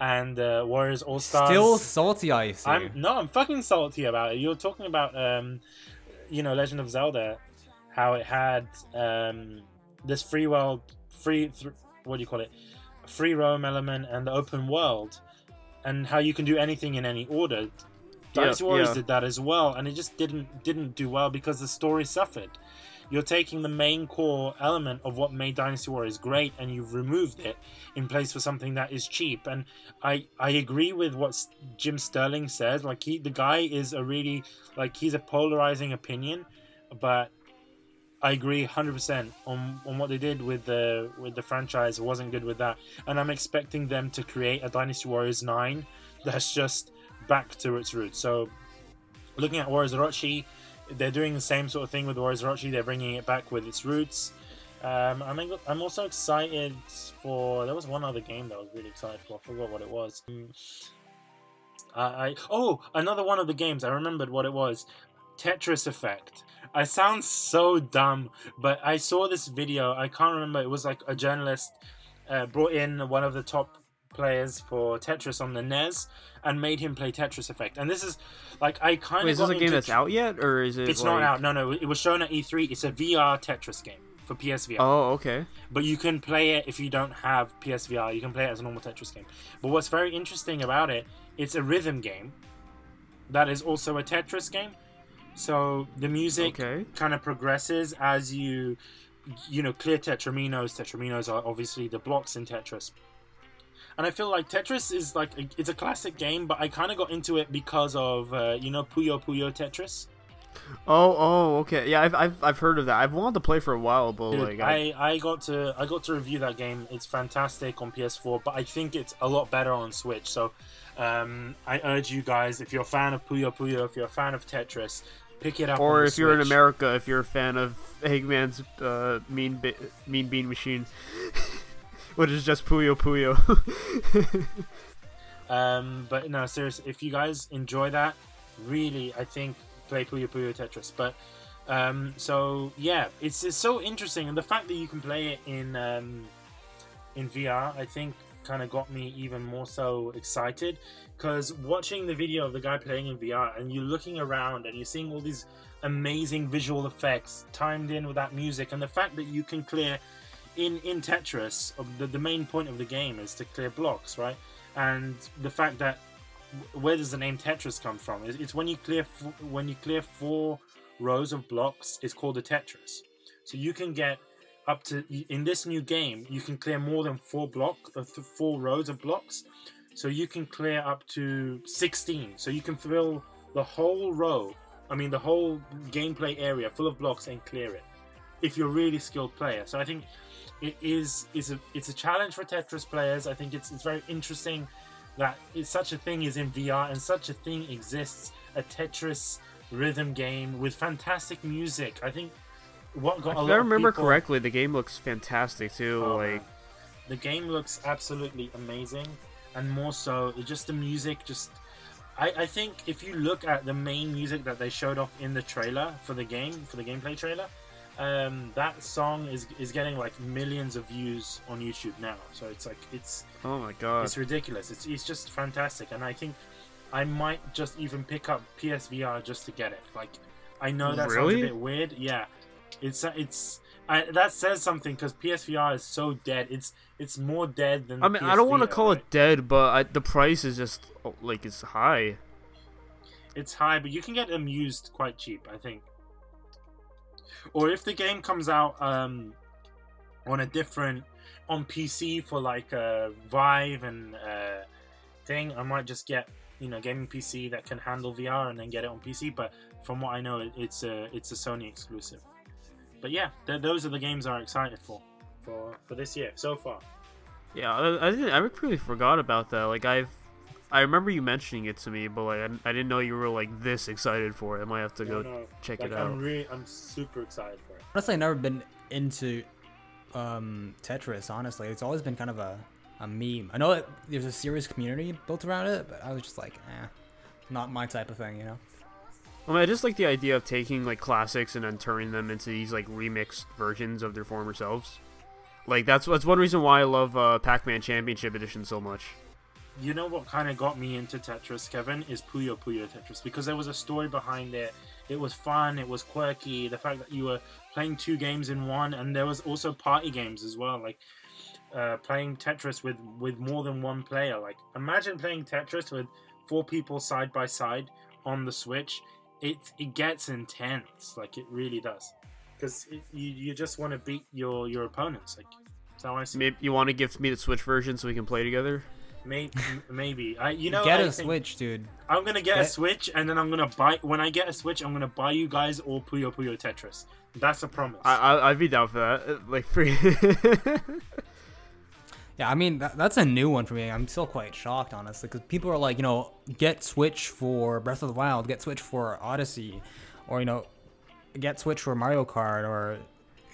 and Warriors All Stars. Still salty, I see. I'm fucking salty about it. You're talking about you know, Legend of Zelda, how it had this free roam element and the open world, and how you can do anything in any order. Dynasty Warriors did that as well, and it just didn't do well because the story suffered. You're taking the main core element of what made Dynasty Warriors great, and you've removed it in place for something that is cheap. And I agree with what Jim Sterling says. Like, the guy is a really, like, he's a polarizing opinion, but I agree 100% on what they did with the franchise. It wasn't good with that, and I'm expecting them to create a Dynasty Warriors 9 that's just back to its roots. So, looking at Warriors Orochi, they're doing the same sort of thing with Warriors Orochi. They're bringing it back with its roots. I'm also excited for... There was one other game that I was really excited for. I forgot what it was. Another one of the games. I remembered what it was. Tetris Effect. I sound so dumb, but I saw this video. I can't remember. It was like a journalist brought in one of the top players for Tetris on the NES and made him play Tetris Effect. And this is like, I kind of... Wait, is this a game that's out yet, or is it... It's like... not out. No, it was shown at E3. It's a VR Tetris game for PSVR. Oh, okay. But you can play it if you don't have PSVR. You can play it as a normal Tetris game. But what's very interesting about it, it's a rhythm game that is also a Tetris game. So the music kind of progresses as you know, clear tetraminos. Tetraminos are obviously the blocks in Tetris. And I feel like Tetris is like, it's a classic game, but I kind of got into it because of, you know, Puyo Puyo Tetris. Oh, okay. Yeah, I've heard of that. I've wanted to play for a while, but dude, like... I got to review that game. It's fantastic on PS4, but I think it's a lot better on Switch. So I urge you guys, if you're a fan of Puyo Puyo, if you're a fan of Tetris, pick it up. Or if you're in America, if you're a fan of Eggman's Mean Bean Machine. Which is just Puyo Puyo. But no, seriously, if you guys enjoy that, really, I think play Puyo Puyo Tetris. But so yeah, it's so interesting, and the fact that you can play it in VR, I think, kind of got me even more so excited, because watching the video of the guy playing in VR and you're looking around and you're seeing all these amazing visual effects timed in with that music, and the fact that you can clear in Tetris, the main point of the game is to clear blocks, right? And the fact that where does the name Tetris come from? It's when you clear 4 rows of blocks, it's called a Tetris. So you can get up to, in this new game, you can clear more than 4 rows of blocks. So you can clear up to 16. So you can fill the whole row, I mean the whole gameplay area full of blocks and clear it, if you're a really skilled player. So I think it is a challenge for Tetris players. I think it's very interesting that such a thing is in VR, and such a thing exists, a Tetris rhythm game with fantastic music. I think what got a lot of people... If I remember correctly, the game looks fantastic too. Oh, like, man. The game looks absolutely amazing, and more so just the music. Just I think if you look at the main music that they showed off in the trailer for the game, for the gameplay trailer, that song is getting like millions of views on YouTube now. So it's like, it's, oh my god, it's ridiculous. It's just fantastic, and I think I might just even pick up PSVR just to get it. Like, I know that sounds a bit weird. Yeah, that says something, because PSVR is so dead. It's more dead than. I mean, I don't want to call it dead, but the price is just like, it's high. It's high, but you can get them used quite cheap, I think. Or if the game comes out on PC for like Vive and thing, I might just get, you know, gaming PC that can handle VR and then get it on PC. But from what I know, it's a Sony exclusive. But yeah, those are the games I'm excited for this year so far. Yeah, I really forgot about that. Like, I remember you mentioning it to me, but like I didn't know you were like this excited for it. I might have to check it out. I'm super excited for it. Honestly, I've never been into Tetris. Honestly, it's always been kind of a meme. I know that there's a serious community built around it, but I was just like, eh, not my type of thing, you know. I mean, I just like the idea of taking like classics and then turning them into these like remixed versions of their former selves. Like, that's one reason why I love Pac-Man Championship Edition so much. You know what kind of got me into Tetris, Kevin, is Puyo Puyo Tetris, because there was a story behind it. It was fun, it was quirky, the fact that you were playing 2 games in one, and there was also party games as well, like playing Tetris with more than one player. Like, imagine playing Tetris with 4 people side by side on the Switch. It gets intense, like it really does, because you just want to beat your opponents. Like, that's how I see. Maybe you want to give me the Switch version so we can play together. Maybe I think, get a Switch, dude. I'm gonna get a Switch, and then I'm gonna buy. When I get a Switch, I'm gonna buy you guys all Puyo Puyo Tetris. That's a promise. I'd be down for that, like free. Yeah, I mean that's a new one for me. I'm still quite shocked, honestly, because people are like, you know, get Switch for Breath of the Wild, get Switch for Odyssey, or you know, get Switch for Mario Kart, or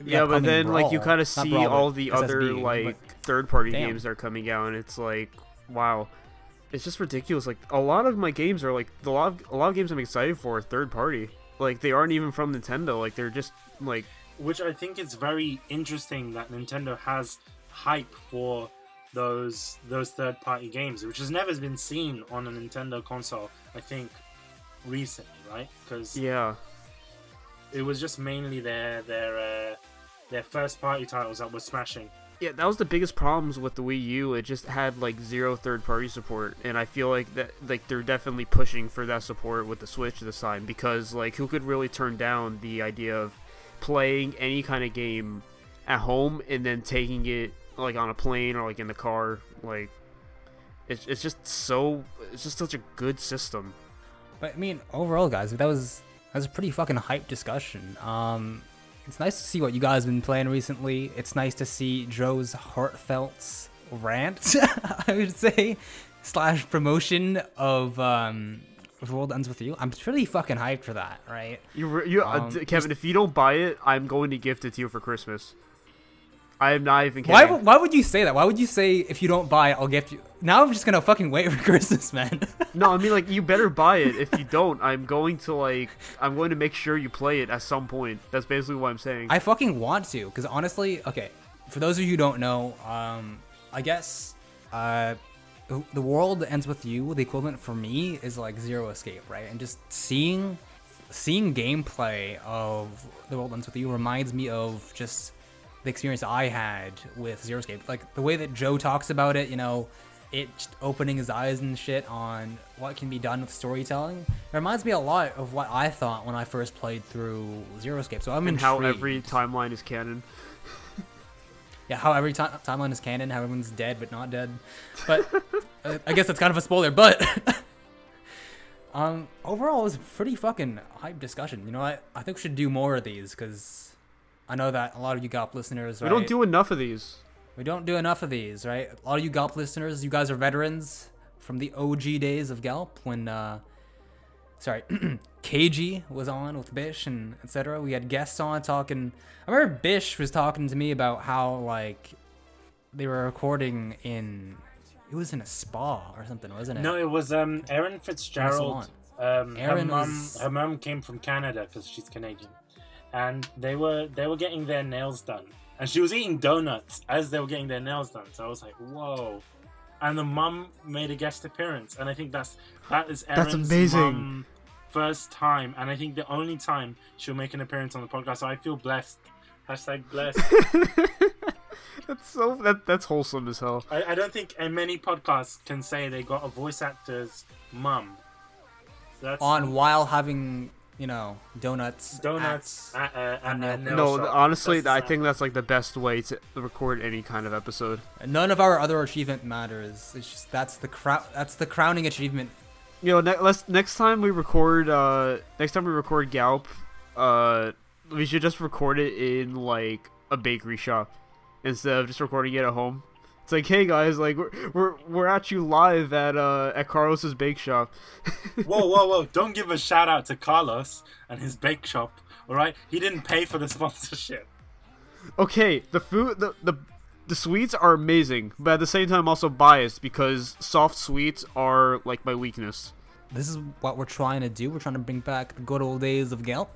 yeah, but then Brawl, like you kind of see Brawl, all the SSB, other like third-party games that are coming out, and it's like, wow, it's just ridiculous. Like, a lot of my games are like a lot of games I'm excited for are third-party. Like, they aren't even from Nintendo. Like, they're just like, which I think it's very interesting that Nintendo has hype for those third-party games, which has never been seen on a Nintendo console, I think, recently, right? Because yeah, it was just mainly their first-party titles that were smashing. Yeah, that was the biggest problems with the Wii U. It just had like 0 third-party support, and I feel like that, like, they're definitely pushing for that support with the Switch this time, because like, who could really turn down the idea of playing any kind of game at home and then taking it like on a plane or like in the car? Like, it's just such a good system. But I mean, overall, guys, that was a pretty fucking hype discussion. It's nice to see what you guys have been playing recently. It's nice to see Joe's heartfelt rant, I would say, slash promotion of World Ends With You. I'm pretty fucking hyped for that, right? Kevin, if you don't buy it, I'm going to gift it to you for Christmas. I am not even kidding. Why would you say that? Why would you say, if you don't buy it, I'll gift you? Now I'm just going to fucking wait for Christmas, man. No, I mean, like, you better buy it. If you don't, I'm going to make sure you play it at some point. That's basically what I'm saying. I fucking want to, because honestly, okay, for those of you who don't know, I guess the world ends with you. The equivalent for me is, like, Zero Escape, right? And just seeing gameplay of The World Ends With You reminds me of just the experience I had with Zero Escape. Like, the way that Joe talks about it, you know, it opening his eyes and shit on what can be done with storytelling. It reminds me a lot of what I thought when I first played through Zero Escape. So I'm intrigued. How every timeline is canon. Yeah, how every timeline is canon, how everyone's dead but not dead. But I guess that's kind of a spoiler, but... overall, it was a pretty fucking hype discussion. You know, I think we should do more of these, because I know that a lot of you GOP listeners, right? We don't do enough of these. We don't do enough of these, right? A lot of you GOP listeners, you guys are veterans from the OG days of GALP when, sorry, KG was on with Bish and etc. We had guests on talking. I remember Bish was talking to me about how, like, they were recording in... It was in a spa or something, wasn't it? No, it was Erin Fitzgerald. Her mom came from Canada because she's Canadian, and they were getting their nails done, and she was eating donuts as they were getting their nails done. So I was like, whoa! And the mom made a guest appearance, and I think that is Erin's mom first time, and I think the only time she'll make an appearance on the podcast. So I feel blessed. #blessed. That's wholesome as hell. I don't think many podcasts can say they got a voice actor's mum. So that's on while having, you know, donuts. Honestly, I think that's like the best way to record any kind of episode. None of our other achievement matters. It's just that's the crowning achievement. You know, next time we record Galp, we should just record it in like a bakery shop. Instead of just recording it at home. It's like, hey guys, like we're at you live at Carlos's bake shop. whoa! Don't give a shout out to Carlos and his bake shop. All right, he didn't pay for the sponsorship. Okay, the food, the sweets are amazing, but at the same time, I'm also biased because soft sweets are like my weakness. This is what we're trying to do. We're trying to bring back the good old days of Galp.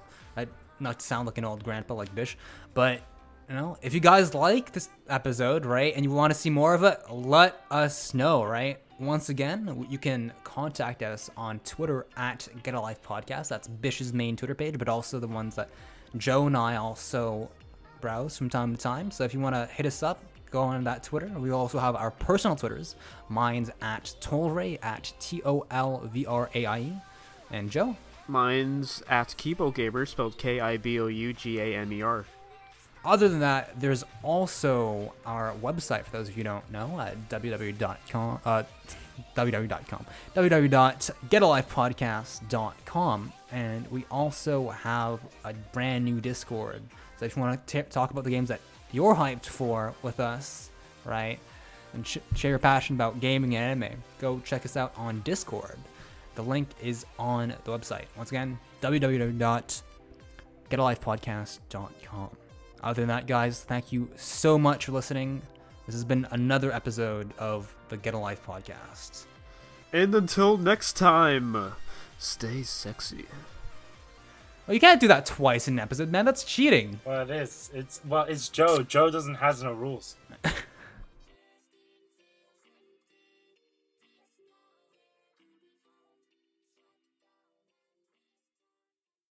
Not to sound like an old grandpa like Bish, but. You know, if you guys like this episode, right, and you want to see more of it, let us know, right? Once again, you can contact us on Twitter at Get A Life Podcast. That's Bish's main Twitter page, but also the ones that Joe and I also browse from time to time. So if you want to hit us up, go on that Twitter. We also have our personal Twitters. Mine's at Tolray, at TOLVRAIE. And Joe? Mine's at KiboGamer, spelled KIBOUGAMER. Other than that, there's also our website, for those of you who don't know, at www.getalifepodcast.com. And we also have a brand new Discord. So if you want to talk about the games that you're hyped for with us, right, and share your passion about gaming and anime, go check us out on Discord. The link is on the website. Once again, www.getalifepodcast.com. Other than that, guys, thank you so much for listening. This has been another episode of the Get A Life Podcast. And until next time, stay sexy. Well, you can't do that twice in an episode, man. That's cheating. Well, it is. It's Joe. Joe doesn't has no rules.